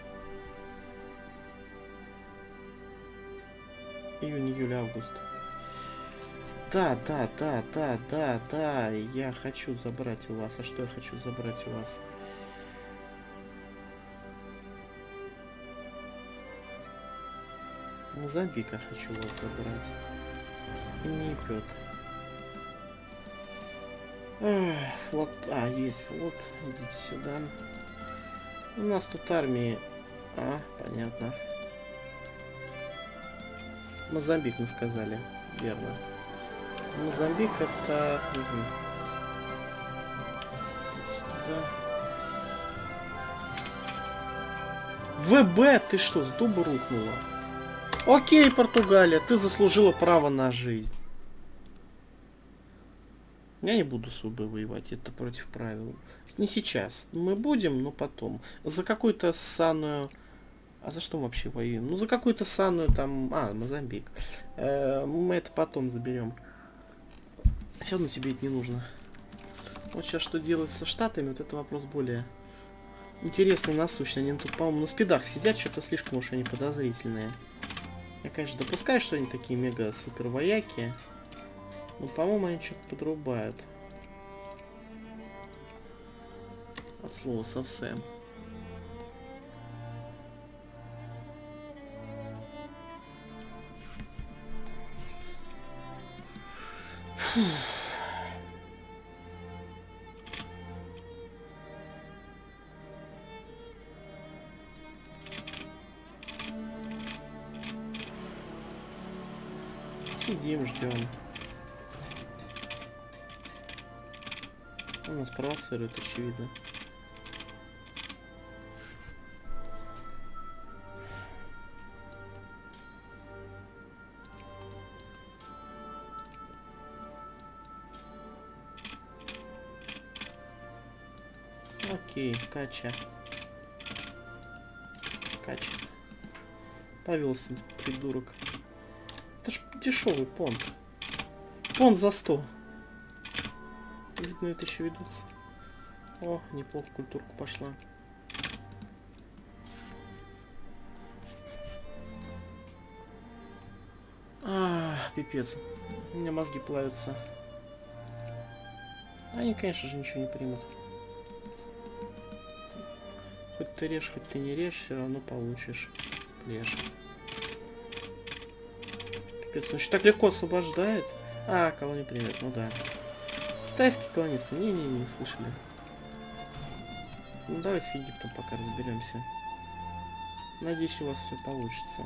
Июнь, июль, август. Да, да, да, да, да, да. Я хочу забрать у вас. А что я хочу забрать у вас? Мозамбика хочу вас забрать. Не пьет. Флот. А, есть флот. Идите сюда. У нас тут армии. А, понятно. Мозамбик мы сказали, верно. Мозамбик это... вэ бэ, ты что, с дуба рухнула? Окей, Португалия, ты заслужила право на жизнь. Я не буду с вэ бэ воевать, это против правил. Не сейчас. Мы будем, но потом. За какую-то ссаную... А за что мы вообще воюем? Ну, за какую-то ссаную там... А, Мозамбик. Э-э- мы это потом заберем. Все равно тебе это не нужно. Вот сейчас что делать со Штатами, вот это вопрос более... Интересно, насущно. Они тут, по-моему, на спидах сидят, что-то слишком уж они подозрительные. Я, конечно, допускаю, что они такие мега-супер вояки. Но, по-моему, они что-то подрубают. От слова совсем. Фух. Сидим, ждем. Он нас провоцирует, очевидно. Окей, кача. Кача. Повелся, придурок. Это ж дешевый понт. Понт за сто. Видно, это еще ведутся. О, неплохо культурку пошла. А, пипец. У меня мозги плавятся. Они, конечно же, ничего не примут. Хоть ты режь, хоть ты не режь, все равно получишь. Плешь. Пипец, он еще так легко освобождает. А, кого не примет, ну да. Китайские колонисты. Не-не-не, не слышали. Ну, давай с Египтом пока разберемся. Надеюсь, у вас все получится.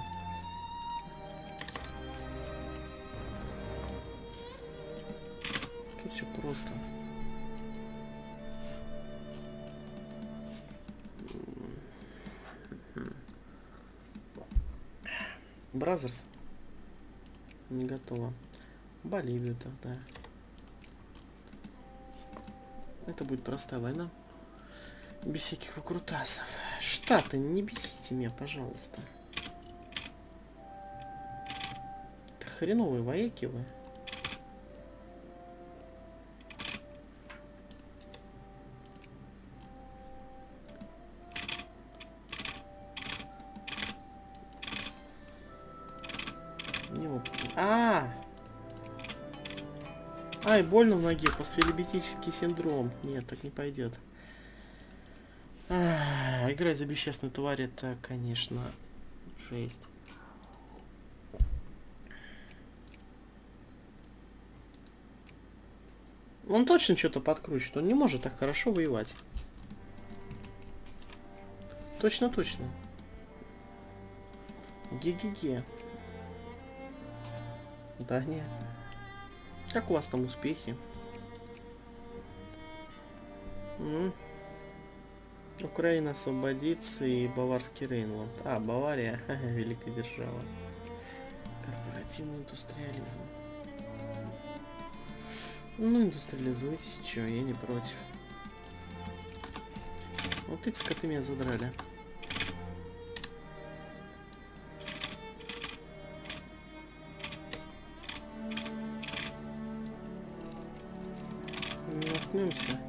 Тут все просто. Бразерс. Не готово. Боливию тогда. Это будет простая война. Без всяких выкрутасов. Штаты, не бесите меня, пожалуйста. Это хреновые вояки вы. Ай, больно в ноге, постфилибетический синдром. Нет, так не пойдет. А, играть за бесчестную тварь, это, конечно, жесть. Он точно что-то подкручит, он не может так хорошо воевать. Точно, точно. Ге-ге-ге. Да, нет. Как у вас там успехи? М-м. Украина освободится и Баварский Рейнланд. А, Бавария, великая держава. Корпоративный индустриализм. Ну, индустриализуйтесь, чё, я не против. Вот эти скоты меня задрали.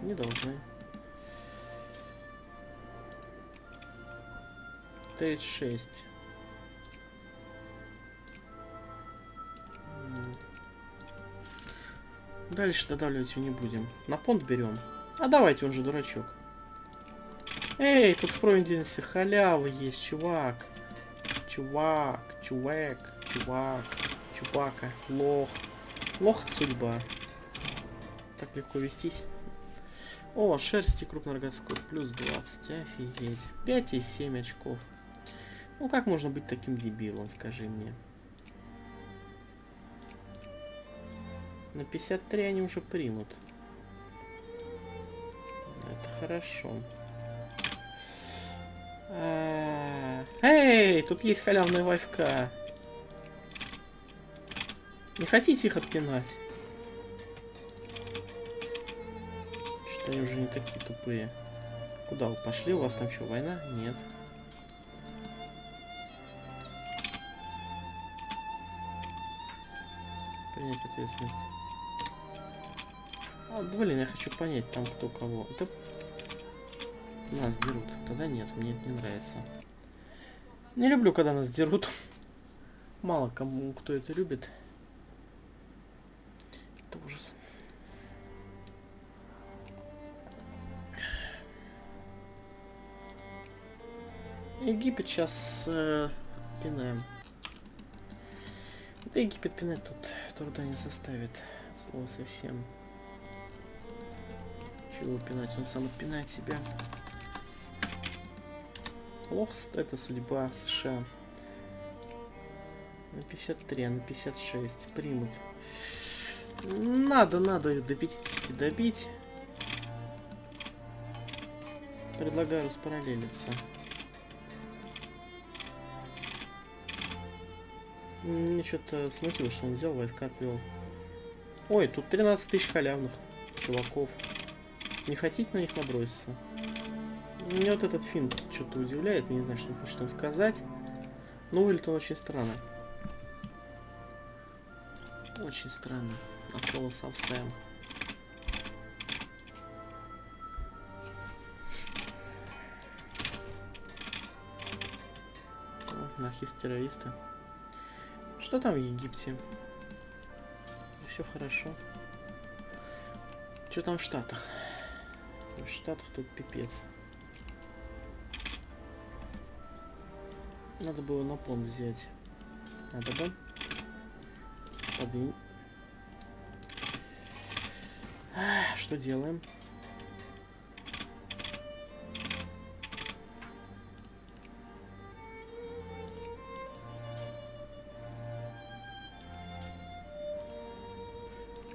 Не должны. тридцать шесть. Дальше додавливать его не будем. На понт берем. А давайте, он же дурачок. Эй, тут в Провиденсе халява есть, чувак. Чувак, чувак, чувак, чубака, лох. Лох судьба. Так легко вестись. О, шерсти крупнорогоскот, плюс двадцать, офигеть. пять и семь очков. Ну как можно быть таким дебилом, скажи мне. На пятьдесят три они уже примут. Это хорошо. А-а-а. Эй, тут есть халявные войска. Не хотите их отпинать? Что они уже не такие тупые. Куда вы пошли? У вас там что, война? Нет. Принять ответственность. А, блин, я хочу понять, там кто кого. Это нас дерут. Тогда нет, мне это не нравится. Не люблю, когда нас дерут. Мало кому, кто это любит. Это ужас. Египет сейчас э, пинаем. Да Египет пинать тут труда не составит. Слово совсем. Чего пинать? Он сам отпинает себя. Лох, это судьба США. На пятьдесят три, на пятьдесят шесть. Примут. Надо, надо их до пятидесяти добить. Предлагаю распараллелиться. Мне что-то смутило, что он взял, войска отвел. Ой, тут тринадцать тысяч халявных чуваков. Не хотите на них наброситься? Мне вот этот финт что-то удивляет, я не знаю, что он хочет там сказать. Но выглядит он очень странно. Очень странно. От слова совсем. О, анархисты-террористы. Что там в Египте? Все хорошо. Что там в Штатах? В Штатах тут пипец. Надо было на пол взять. Надо бы. Подвинь. Что делаем?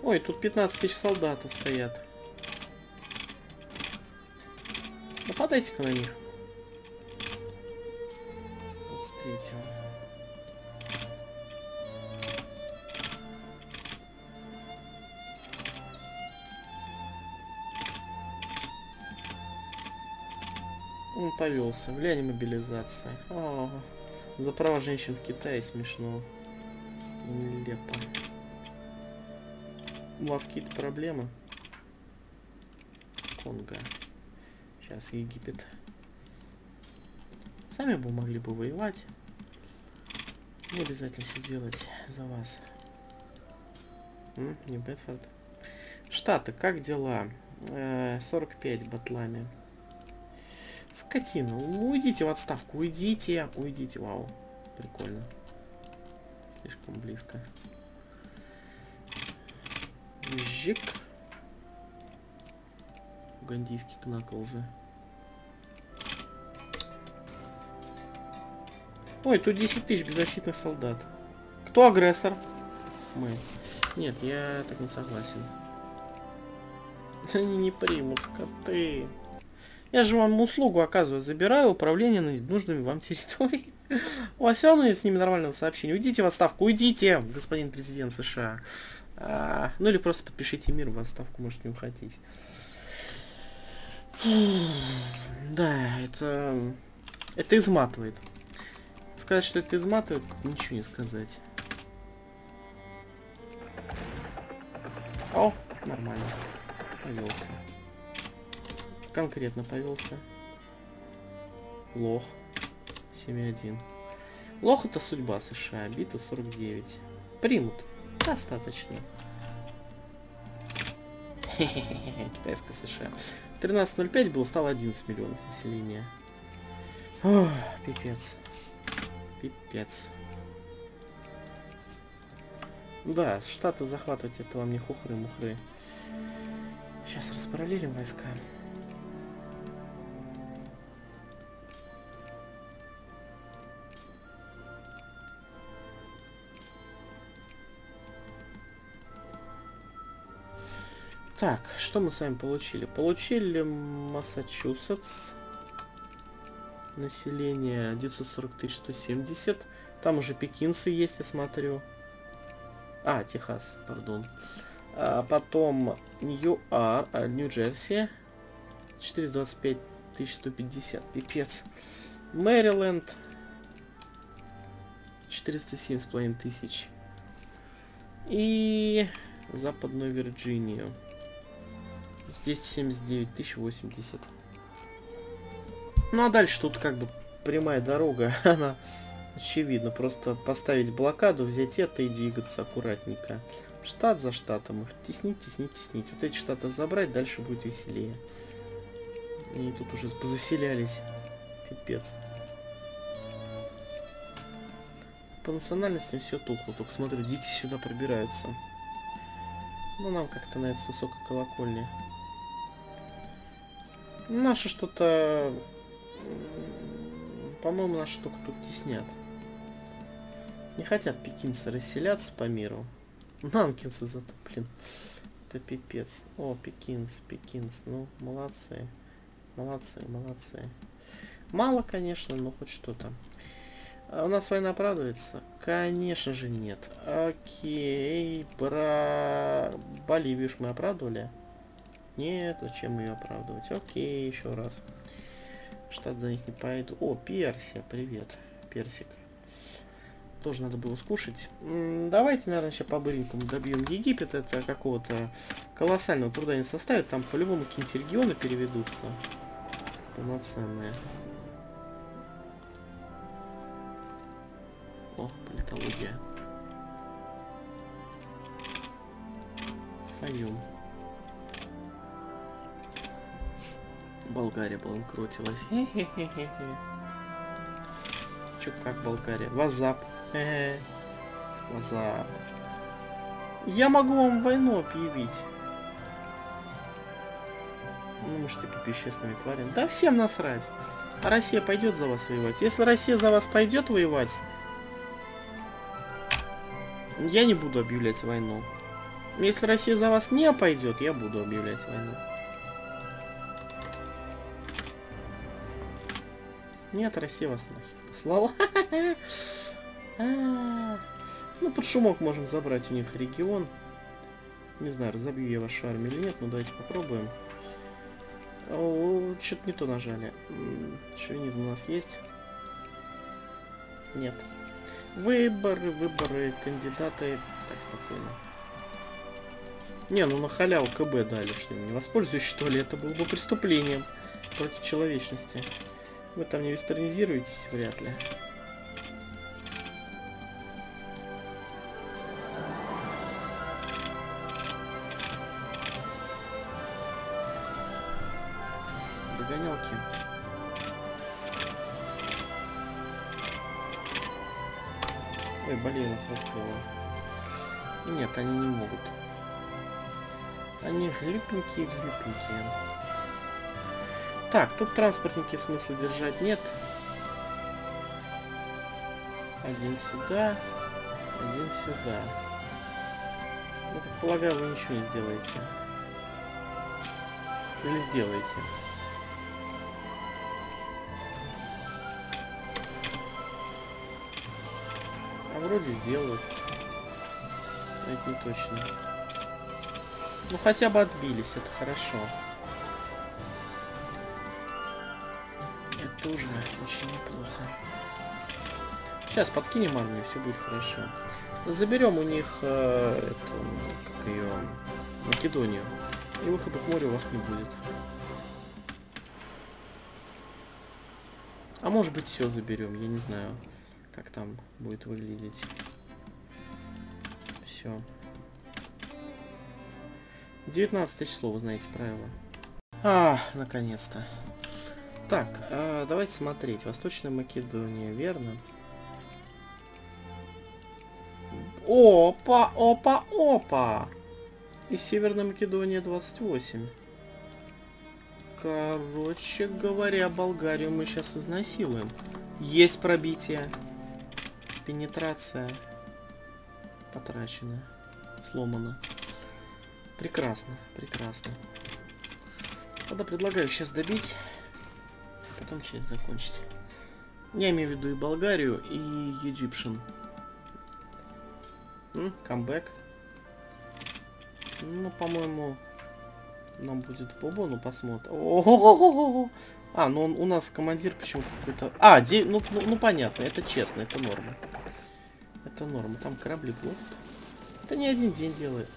Ой, тут пятнадцать тысяч солдатов стоят. Нападайте-ка на них. двадцать третьего. Он повелся. Влияние мобилизации. О, за права женщин в Китае смешно. Нелепо. У вас какие-то проблемы? Конго. Сейчас Египет. Сами бы могли бы воевать. Не обязательно все делать за вас. М? Не Бетфорд. Штаты, как дела? Э-э, сорок пять батлами. Скотина. Уйдите в отставку. Уйдите. Уйдите. Вау. Прикольно. Слишком близко. Жик. Угандийский кнаклзы. Ой, тут десять тысяч беззащитных солдат. Кто агрессор? Мы. Нет, я так не согласен. Они не примут, скоты. Я же вам услугу оказываю. Забираю управление над нужными вам территорией. У вас все равно нет с ними нормального сообщения. Уйдите в отставку, уйдите, господин президент США. А, ну или просто подпишите мир в отставку, может не уходить. Фу, да, это... Это изматывает. Сказать, что это изматывает, ничего не сказать. О, нормально. Повелся. Конкретно повелся. Лох. семь один. Лох это судьба США. Бита сорок девять. Примут. Достаточно. Китайская США. тринадцать ноль пять был, стало одиннадцать миллионов населения. Ох, пипец. Пипец. Да, штаты захватывать это вам не хухры-мухры. Сейчас распараллелим войска. Так, что мы с вами получили? Получили Массачусетс. Население девятьсот сорок тысяч сто семьдесят. Там уже пекинцы есть, я смотрю. А, Техас, пардон. А потом Ньюарк, а, Нью-Джерси. четыреста двадцать пять тысяч сто пятьдесят. Пипец. Мэриленд. четыреста семь с половиной тысяч. И Западную Вирджинию. Здесь семьдесят девять тысяч восемьдесят. Ну а дальше тут как бы прямая дорога, она очевидна. Просто поставить блокаду, взять это и двигаться аккуратненько. Штат за штатом их теснить, теснить, теснить. Вот эти штаты забрать, дальше будет веселее. И тут уже позаселялись. Пипец. По национальности все тухло. Только смотрю, дикси сюда пробираются. Ну нам как-то на это с высокой колокольни. Наши что-то... По-моему, наши только тут теснят. Не хотят пекинцы расселяться по миру. Нанкинцы зато, блин. Это пипец. О, пекинцы, пекинцы. Ну, молодцы. Молодцы, молодцы. Мало, конечно, но хоть что-то. А у нас война оправдывается? Конечно же нет. Окей. Про Боливию ж мы оправдывали? Нет, зачем ее оправдывать? Окей, еще раз. Штат за них не пойду. О, Персия, привет. Персик. Тоже надо было скушать. Давайте, наверное, сейчас по-быренькому добьем Египет. Это какого-то колоссального труда не составит. Там по-любому какие-нибудь регионы переведутся. Полноценные. О, политология. Фаюм. Болгария банкротилась. Хе-хе-хе-хе. Чё, как Болгария? Вазап. Хе-хе. Вазап. Я могу вам войну объявить. Ну, можете по бесчестным тварям. Да всем насрать. А Россия пойдет за вас воевать. Если Россия за вас пойдет воевать, я не буду объявлять войну. Если Россия за вас не пойдет, я буду объявлять войну. Нет, Россия вас нахер послала. Ну, под шумок можем забрать у них регион. Не знаю, разобью я вашу армию или нет, но давайте попробуем. Что-то не то нажали. Шовинизм у нас есть? Нет. Выборы, выборы, кандидаты. Так, спокойно. Не, ну на халяву КБ дали, что не воспользуюсь, что ли? Это было бы преступлением против человечности. Вы там не вестернизируетесь, вряд ли. Догонялки. Ой, болезнь нас раскрыла. Нет, они не могут. Они глюпенькие-глюпенькие. Так, тут транспортники смысла держать нет. Один сюда, один сюда. Я так полагаю, вы ничего не сделаете. Или сделаете. А вроде сделают. Но это не точно. Ну хотя бы отбились, это хорошо. Тоже очень неплохо. Сейчас подкинем армию, все будет хорошо. Заберем у них э, эту, как ее, Македонию. И выхода к морю у вас не будет. А может быть все заберем, я не знаю, как там будет выглядеть. Все. девятнадцатое число, вы знаете правила. А, наконец-то. Так, э, давайте смотреть. Восточная Македония, верно? Опа, опа, опа! И Северная Македония двадцать восемь. Короче говоря, Болгарию мы сейчас изнасилуем. Есть пробитие. Пенетрация. Потрачена. Сломана. Прекрасно, прекрасно. Тогда предлагаю сейчас добить, потом часть закончить. Я имею в виду и Болгарию, и Египтян. Камбэк. Ну, по-моему, нам будет по бону, посмотрим. О-о-о-о-о-о-о. А, ну он у нас командир почему какой-то... А, де... ну, ну, ну понятно, это честно, это норма. Это норма, там корабли плывут. Это не один день делает.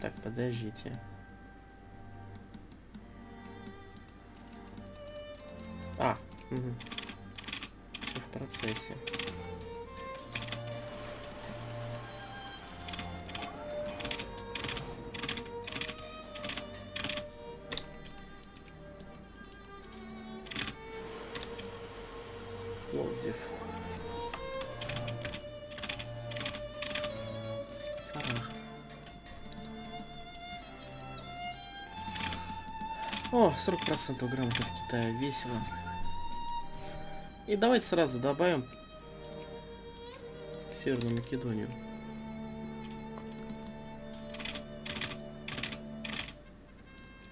Так, подождите. А, угу. Все в процессе. О, сорок процентов грамоты с Китая, весело. И давайте сразу добавим Северную Македонию.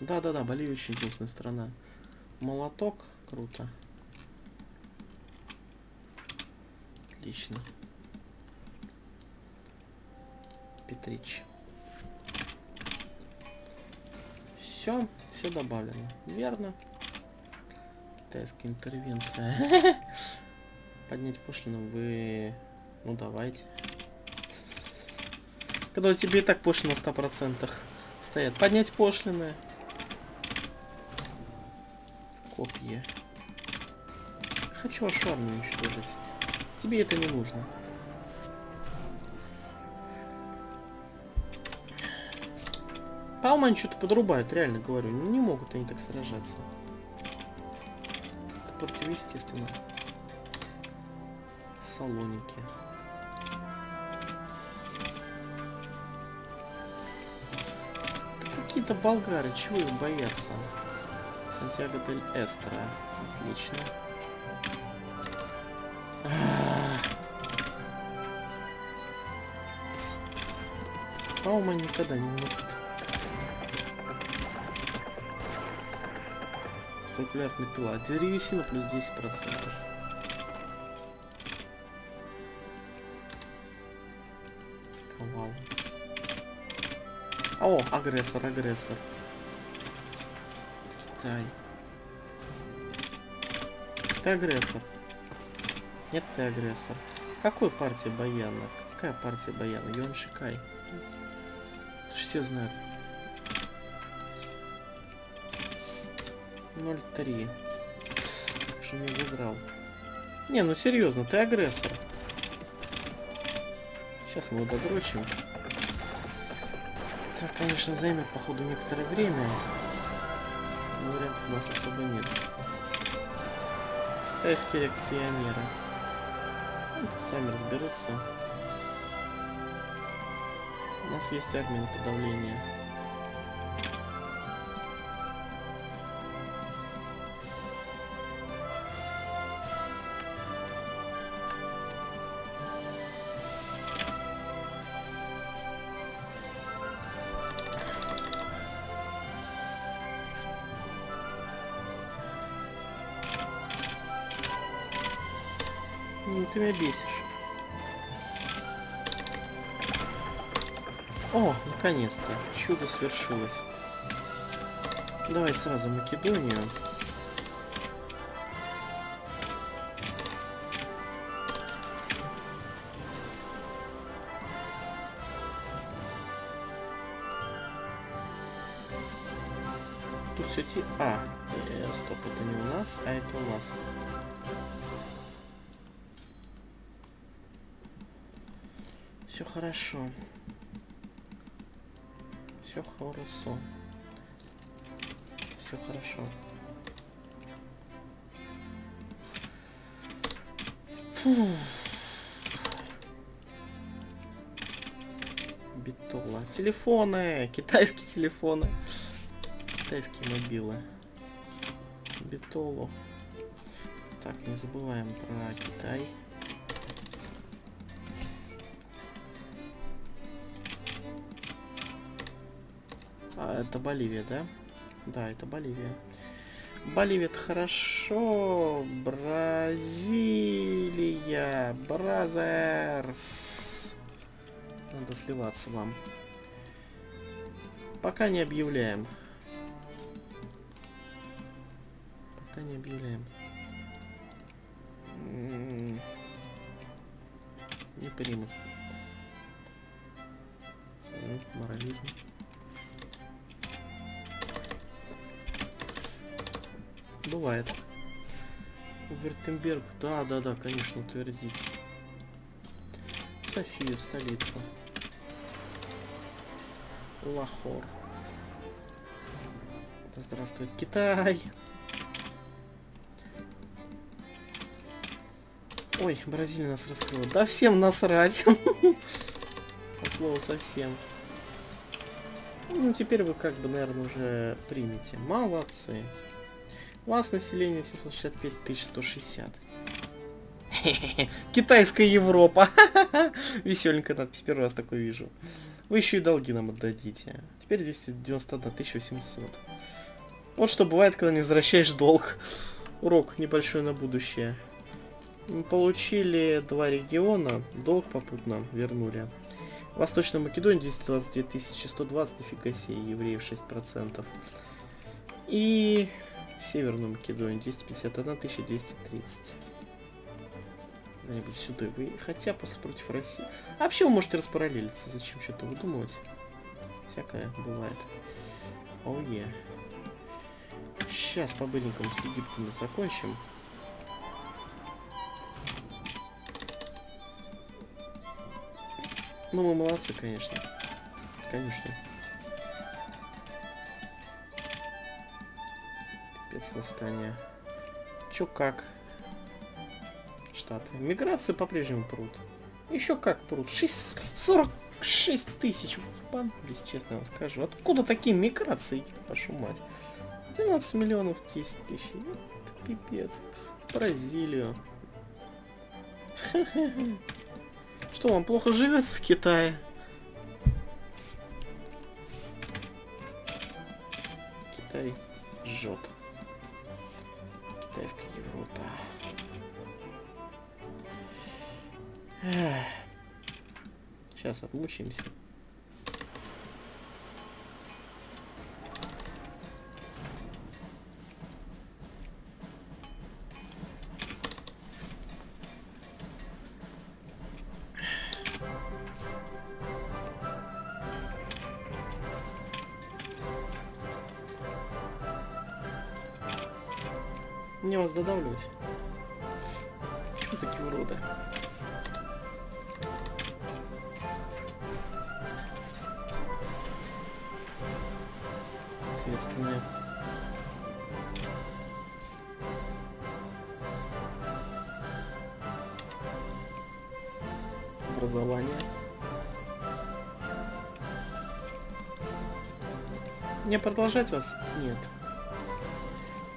Да-да-да, Боливия очень крупная страна. Молоток, круто. Отлично. Петрич. Все, все добавлено. Верно. Китайская интервенция. Поднять пошлину вы... Ну давайте. Когда у тебя и так пошлина в ста процентах стоят. Поднять пошлины. Копье. Хочу ашармию уничтожить. Тебе это не нужно. По-моему, они что-то подрубают, реально говорю. Не могут они так сражаться. Это противоестественно. Салоники. Да какие-то болгары, чего их боятся? Сантьяго дель Эстро. Отлично. По-моему, они никогда не могут. Столькулярная пила. Деревесина плюс десять процентов. Ковал. О, агрессор, агрессор. Китай. Ты агрессор. Нет, ты агрессор. Какой партия Баяна? Какая партия Баяна? Юан Шикай. Это же все знают. ноль три. Как же мне заиграл. Не, ну серьезно, ты агрессор. Сейчас мы его додрочим. Это, конечно, займет, походу, некоторое время. Но вариантов у нас особо нет. Китайские реакционеры. Ну, сами разберутся. У нас есть армия на подавление. Ты меня бесишь. О, наконец-то. Чудо свершилось. Давай сразу Македонию. Тут все те... А, э, стоп, это не у нас, а это у нас. Все хорошо. Все хорошо. Все хорошо. Фу. Битола. Телефоны. Китайские телефоны. Китайские мобилы. Битолу. Так, не забываем про Китай. А, это Боливия, да? Да, это Боливия. Боливия, это хорошо. Бразилия. Бразерс. Надо сливаться вам. Пока не объявляем. Пока не объявляем. Не примут. Морализм. Бывает. Вертемберг. Да, да, да, конечно, утвердить. Софию, столицу. Лахор. Здравствует Китай. Ой, Бразилия нас раскрыла. Да всем насрать. От слова совсем. Ну, теперь вы как бы, наверное, уже примете. Молодцы. У вас население семьсот шестьдесят пять тысяч сто шестьдесят. Китайская Европа. Веселенькая надпись. Первый раз такой вижу. Вы еще и долги нам отдадите. Теперь двести девяносто одна тысяча восемьсот. Вот что бывает, когда не возвращаешь долг. Урок небольшой на будущее. Мы получили два региона, долг попутно вернули. Восточная Македония двести двадцать две тысячи сто двадцать, нифига себе, евреев шесть процентов. И Северную Македонию двести пятьдесят одна тысяча двести тридцать. Кто-нибудь сюда вы, хотя после против России. А вообще вы можете распараллелиться, зачем что-то выдумывать. Всякое бывает. Оу, е. Сейчас по быренькому с Египтом закончим. Ну, мы молодцы, конечно. Конечно. Пипец восстания. Чё как? Штаты. Миграцию по-прежнему прут. Еще как прут. сорок шесть тысяч. Ебанулись, честно вам скажу. Откуда такие миграции? Вашу мать. двенадцать миллионов десять тысяч. Это пипец. Бразилию. Что, вам плохо живется в Китае? Китай жжет. Китайская Европа. Сейчас отмучаемся. Мне вас додавливать. Почему такие уроды? Ответственные. Образование. Не продолжать вас? Нет.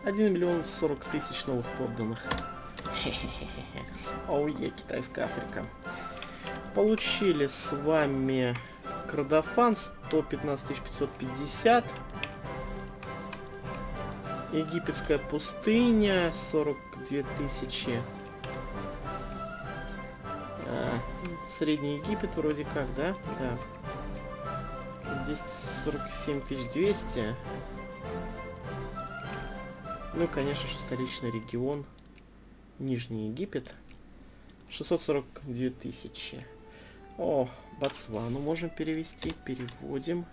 один миллион сорок тысяч новых подданных. Оуе, Китайская Африка. Получили с вами Кордофан сто пятнадцать тысяч пятьсот пятьдесят. Египетская пустыня сорок две тысячи. А, Средний Египет вроде как, да? Да. Здесь сорок семь тысяч двести. Ну, конечно же, столичный регион. Нижний Египет. шестьсот сорок две тысячи. О, Ботсвану можем перевести. Переводим.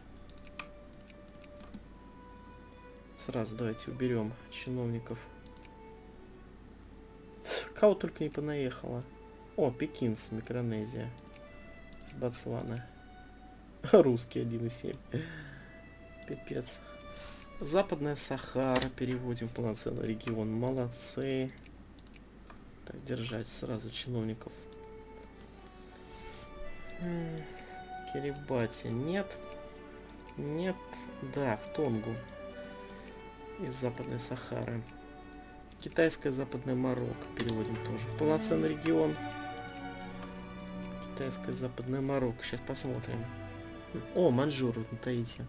Сразу давайте уберем чиновников. Кого только не понаехало. О, пекинцы, Микронезия. Из Ботсвана. Русский один и семь. Пипец. Западная Сахара, переводим в полноценный регион. Молодцы. Так, держать сразу чиновников. Кирибати нет. Нет. Да, в Тонгу. Из Западной Сахары. Китайская Западная Марокко переводим тоже в полноценный регион. Китайская Западная Марокко. Сейчас посмотрим. О, Маньчжуры на Таити.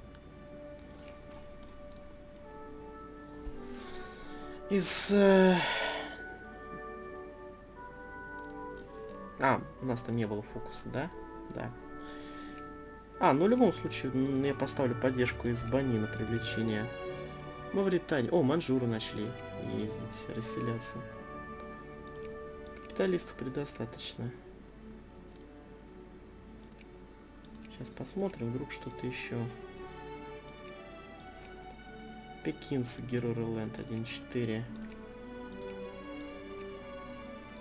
из... А, у нас там не было фокуса, да? Да. А, ну в любом случае, я поставлю поддержку из Бани на привлечение. Мавритания. О, манжуры начали ездить, расселяться. Капиталистов предостаточно. Сейчас посмотрим, вдруг что-то еще. Пекинцы, Геруреленд один четыре.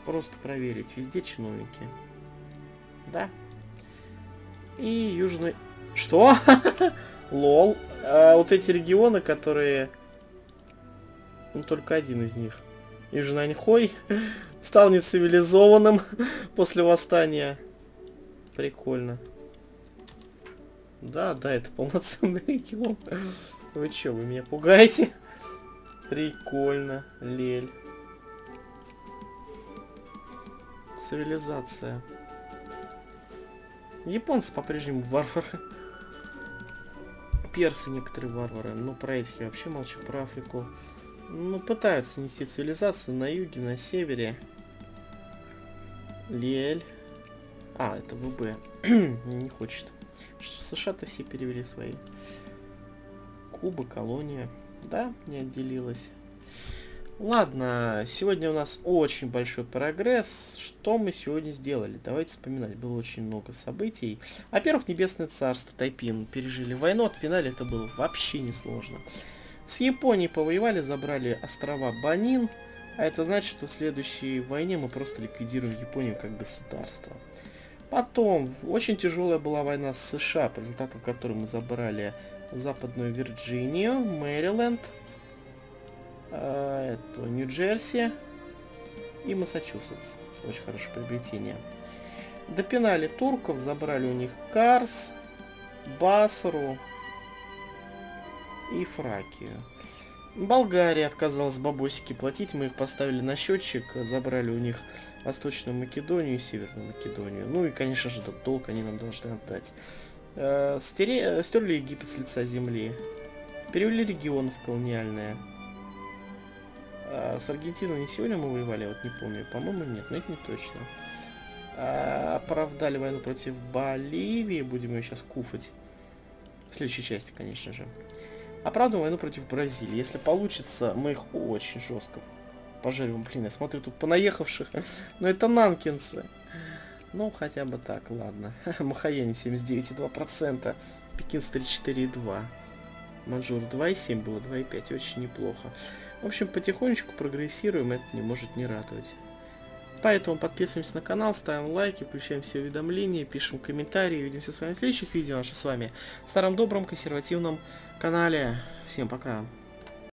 Просто проверить, везде чиновники. Да. И южный... Что? Лол. А вот эти регионы, которые... Ну, только один из них. Южный Аньхой стал нецивилизованным после восстания. Прикольно. Да, да, это полноценный регион. Вы чё, вы меня пугаете? Прикольно, лель. Цивилизация. Японцы по-прежнему варвары. Персы некоторые варвары. Но про этих я вообще молчу, про Африку. Ну, пытаются нести цивилизацию на юге, на севере. Лель. А, это ВБ. Не хочет. США-то все перевели свои. Куба, колония. Да, не отделилась. Ладно, сегодня у нас очень большой прогресс. Что мы сегодня сделали? Давайте вспоминать. Было очень много событий. Во-первых, Небесное Царство, Тайпин пережили войну. От финала это было вообще несложно. С Японией повоевали, забрали острова Банин. А это значит, что в следующей войне мы просто ликвидируем Японию как государство. Потом, очень тяжелая была война с США, по результатам которой мы забрали Западную Вирджинию, Мэриленд, э, Нью-Джерси и Массачусетс. Очень хорошее приобретение. Допинали турков, забрали у них Карс, Басру и Фракию. Болгария отказалась бабосики платить, мы их поставили на счетчик, забрали у них Восточную Македонию и Северную Македонию. Ну и, конечно же, этот долг они нам должны отдать. Э, стере... Стерли Египет с лица земли. Перевели регион в колониальное. Э, с Аргентиной не сегодня мы воевали, вот не помню. По-моему, нет, но это не точно. Э, оправдали войну против Боливии, будем ее сейчас куфать. В следующей части, конечно же. Оправдываем войну против Бразилии. Если получится, мы их очень жестко пожарим. Блин, я смотрю тут понаехавших. Но это нанкинцы. Ну, хотя бы так, ладно. Махаяне семьдесят девять и два процента. Пекинцы тридцать четыре и два процента. Манжур два и семь было, два и пять. Очень неплохо. В общем, потихонечку прогрессируем. Это не может не радовать. Поэтому подписываемся на канал, ставим лайки, включаем все уведомления, пишем комментарии. Увидимся с вами в следующих видео. Наши с вами в старом добром консервативном канале. Всем пока.